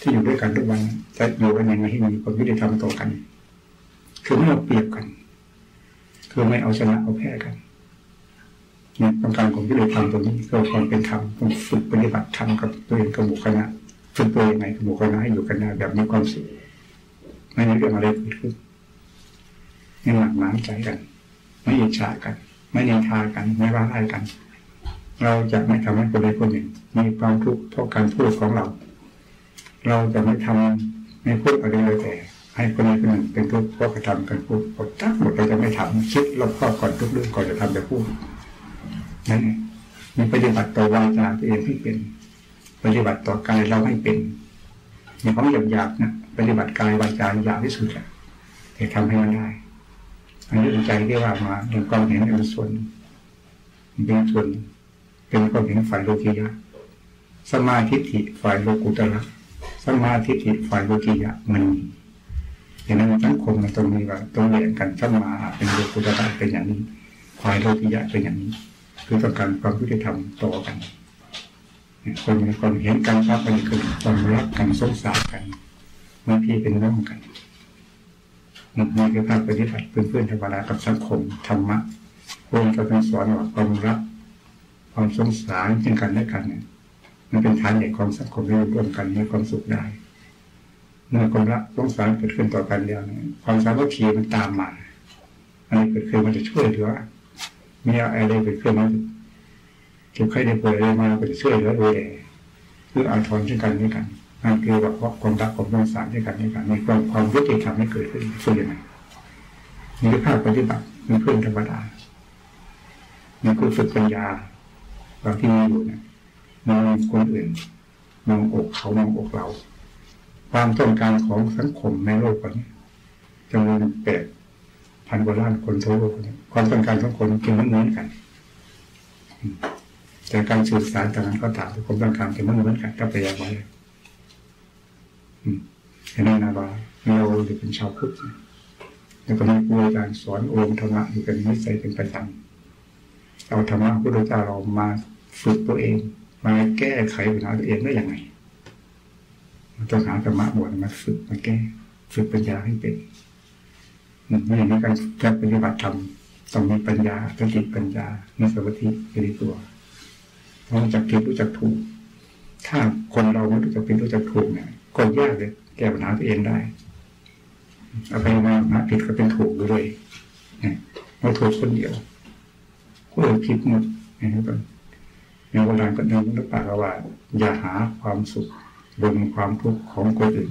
ที่อยู่ด้วยกันทุกวันจะอยู่กันยังไงให้มีความยุติธรรมต่อกันคือไม่เอาเปรียบกันคือไม่เอาชนะเอาแพ้กันเนี่ยต้องการความยุติธรรมตรงนี้ก็ความเป็นธรรมต้องฝึกปฏิบัติธรรมกับตัวเองกับหมู่คณะฝึกตัวยังไงกับหมู่คณะให้อยู่กันได้แบบมีความสุขไม่มีเรื่องอะไรเกิดขึ้นไม่หนักหนาใจกันไม่อิจฉากันไม่นินทากันไม่ว่าร้ายกันเราจะไม่ทำให้คนใดคนหนึ่งมีความทุกข์เพราะการพูดของเราเราจะไม่ทำไม่พูดอะไรเลยแต่ให้คนใดคนหนึ่งเป็นทุกข์เพราะกระทำการพูดหมดทั้งหมดเราจะไม่ทำคิดรอบคอบก่อนทุกเรื่องก่อนจะทำจะพูดนั่น มีปฏิบัติต่อวาจาตัวเองให้เป็นปฏิบัติต่อกายเราให้เป็นอย่างของหยาบๆนะปฏิบัติกายวาจาหยาบที่สุดแหละแต่ทำให้มันได้อันนี้ใจที่ว่ามาเป็นความเห็นเป็นส่วนเป็นส่วนเป็นความเห็นฝ่ายโลกียะสัมมาทิฏฐิฝ่ายโลกุตระสัมมาทิฏฐิฝ่ายโลกียะมันมีอย่างนั้นสังคมมันตรงนี้ว่าตรงเรียนกันสัมมาเป็นโลกุตระเป็นอย่างนี้ฝ่ายโลกียะเป็นอย่างนี้คือต้องการความยุติธรรมต่อกันคนมีความเห็นกันรักกันเกิดความรักกันสงสารกันเมื่อพี่เป็นน้องกันมันมีคือภาคปฏิบัติเพื่อนๆธรรมดากับสังคมธรรมะรวมกันเป็นสอนว่าความรักความสงสารซึ่งกันและกันเนี่ยมันเป็นฐานใหญ่ของสังคมที่ร่วมกันมีความสุขได้เมื่อความรักสงสารเกิดขึ้นต่อกันแล้วความสามัคคีมันตามมาอะไรเกิดขึ้นมันจะช่วยเหลือมีอะไรเกิดขึ้นมันเก็บไข้ได้ป่วยอะไรมาก็จะช่วยเหลือดูแลเพื่ออาทรซึ่งกันและกันนั่นคือว่าเพราะความรักความสงสารด้วยกันด้วยกันมีความความยุติธรรมให้เกิดขึ้นส่วนยังไงมีภาคปฏิบัติมีเพื่อนธรรมดามีคุณฝึกปัญญาบางที่มีอยู่เนี่ยมองคนอื่นมองอกเขามองอกเราความต้องการของสังคมในโลกนี้จำนวนแปดพันกว่าล้านคนทั่วโลกนี้ความต้องการของคนกินมันเหมือนกันแต่การสื่อสารต่างๆก็ต่างกันความต้องการกินมันเหมือนกันก็ไปอย่างไรเห็นไหมนะว่าเราจะเป็นชาวพุทธแล้วก็มีครูอาจารย์สอนองค์ธรรมะอยู่กันนิสัยเป็นประจำเอาธรรมะพระพุทธเจ้าเรามาฝึกตัวเองมาแก้ไขปัญหาตัวเองได้อย่างไรมันต้องหาธรรมะบวชมาฝึกมาแก้ฝึกปัญญาให้เป็นไม่อย่างนั้นการปฏิบัติธรรมต้องมีปัญญาต้องจิตปัญญามีสมาธิอยู่ในตัวต้องจับผิดรู้จักถูกถ้าคนเราไม่รู้จักผิดรู้จักถูกเนี่ยคนยากเลยแก้ปัญหาตัวเองได้เอาไปมาหาผิดก็เป็นถูกเลยเราถูกคนเดียวก็เลยผิดหมดนะครับในโบราณก็เดิมนักปราชญ์ว่าอย่าหาความสุขบนความทุกข์ของคนอื่น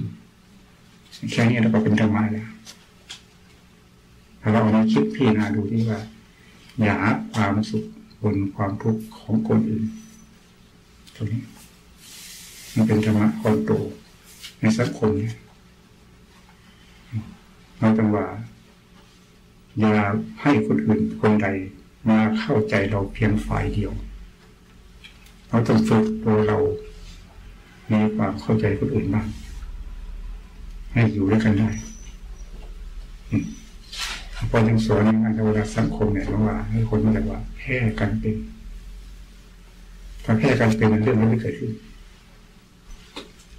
แค่นี้เราก็เป็นธรรมะแล้วถ้าเราเอามาคิดพิจารณาดูที่ว่าอย่าหาความสุขบนความทุกข์ของคนอื่นตรงนี้มันเป็นธรรมะคนโตในสังคมเนี่ยเราต้องว่าอย่าให้คนอื่นคนใดมาเข้าใจเราเพียงฝ่ายเดียวเราต้องฝึกตัวเราในความเข้าใจคนอื่นบ้างให้อยู่ด้วยกันได้พอยังสอนงานเวลาสังคมเนี่ยว่าให้คนมาแต่ว่าแพ้กันเป็นถ้าแพ้กันเป็นเรื่องมันไม่เกิดขึ้น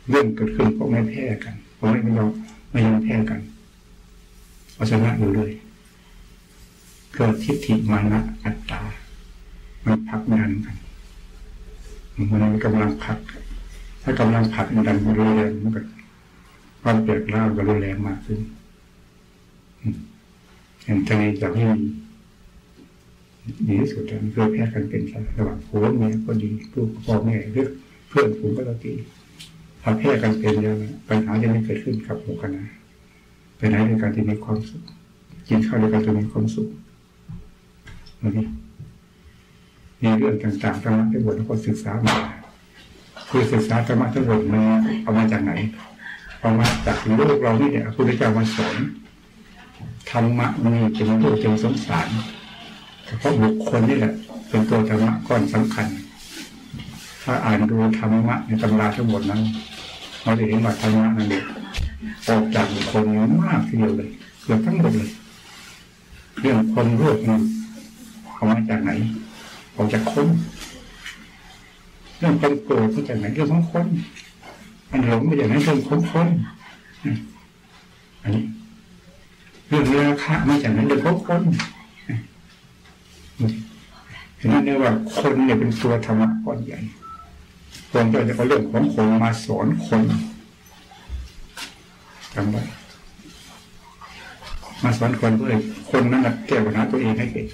เรื่องเกิดขึ้นก็ไม่แพ้กันก็ไม่ยอมไม่ยอมแพ้กันเอาชนะอยู่เลยเกิดทิฏฐิมานะอัตตามันพักดันกันมันกำลังพักถ้ากำลังพักมันดันมันรุนแรงมันก็ความเปรียบเล่าก็รุนแรงมากขึ้นเห็นใจจากที่ดีที่สุดมันเพื่อแพ้กันเป็นระหว่างผัวเมียก็ดีลูกพ่อแม่เพื่อนเพื่อนฝูงก็ดีถ้าแพ้กันเป็นแล้วปัญหาจะไม่เกิดขึ้นกับหมู่คณะไปไหนด้วยกันจะมีความสุขกินข้าวด้วยกันจะมีความสุขนี่มีเรื่องต่างๆธรรมะทั้งหมดก็ศึกษามาคือศึกษาธรรมะทั้งหมดมาเอามาจากไหนเอามาจากโลกเรานี่แหละพระพุทธเจ้ามาสอนธรรมะนี่เป็นโลกเป็นสงสารเฉพาะบุคคลนี่แหละเป็นตัวธรรมะก้อนสำคัญถ้าอ่านดูธรรมะในตำราทั้งหมดนั้นเราจะเห็นว่าธรรมะนั้นออกจากคนมากทีเดียวเลยเกือบทั้งหมดเลยเรื่องความโลภนั้นเอามาจากไหนออกจากคนเรื่องความโกรธมาจากไหนเรื่องของคนมันหลงมาจากไหนเรื่องของคนอันนี้เรื่องราคะมาจากไหนเรื่องของคนเห็นไหมว่าคนเนี่ยเป็นตัวธรรมะก้อนใหญ่คนเราจะเอาเรื่องของคนมาสอนคนจำไว้มาสอนคนเพื่อคนนั้นแก้ปัญหาตัวเองให้เก่ง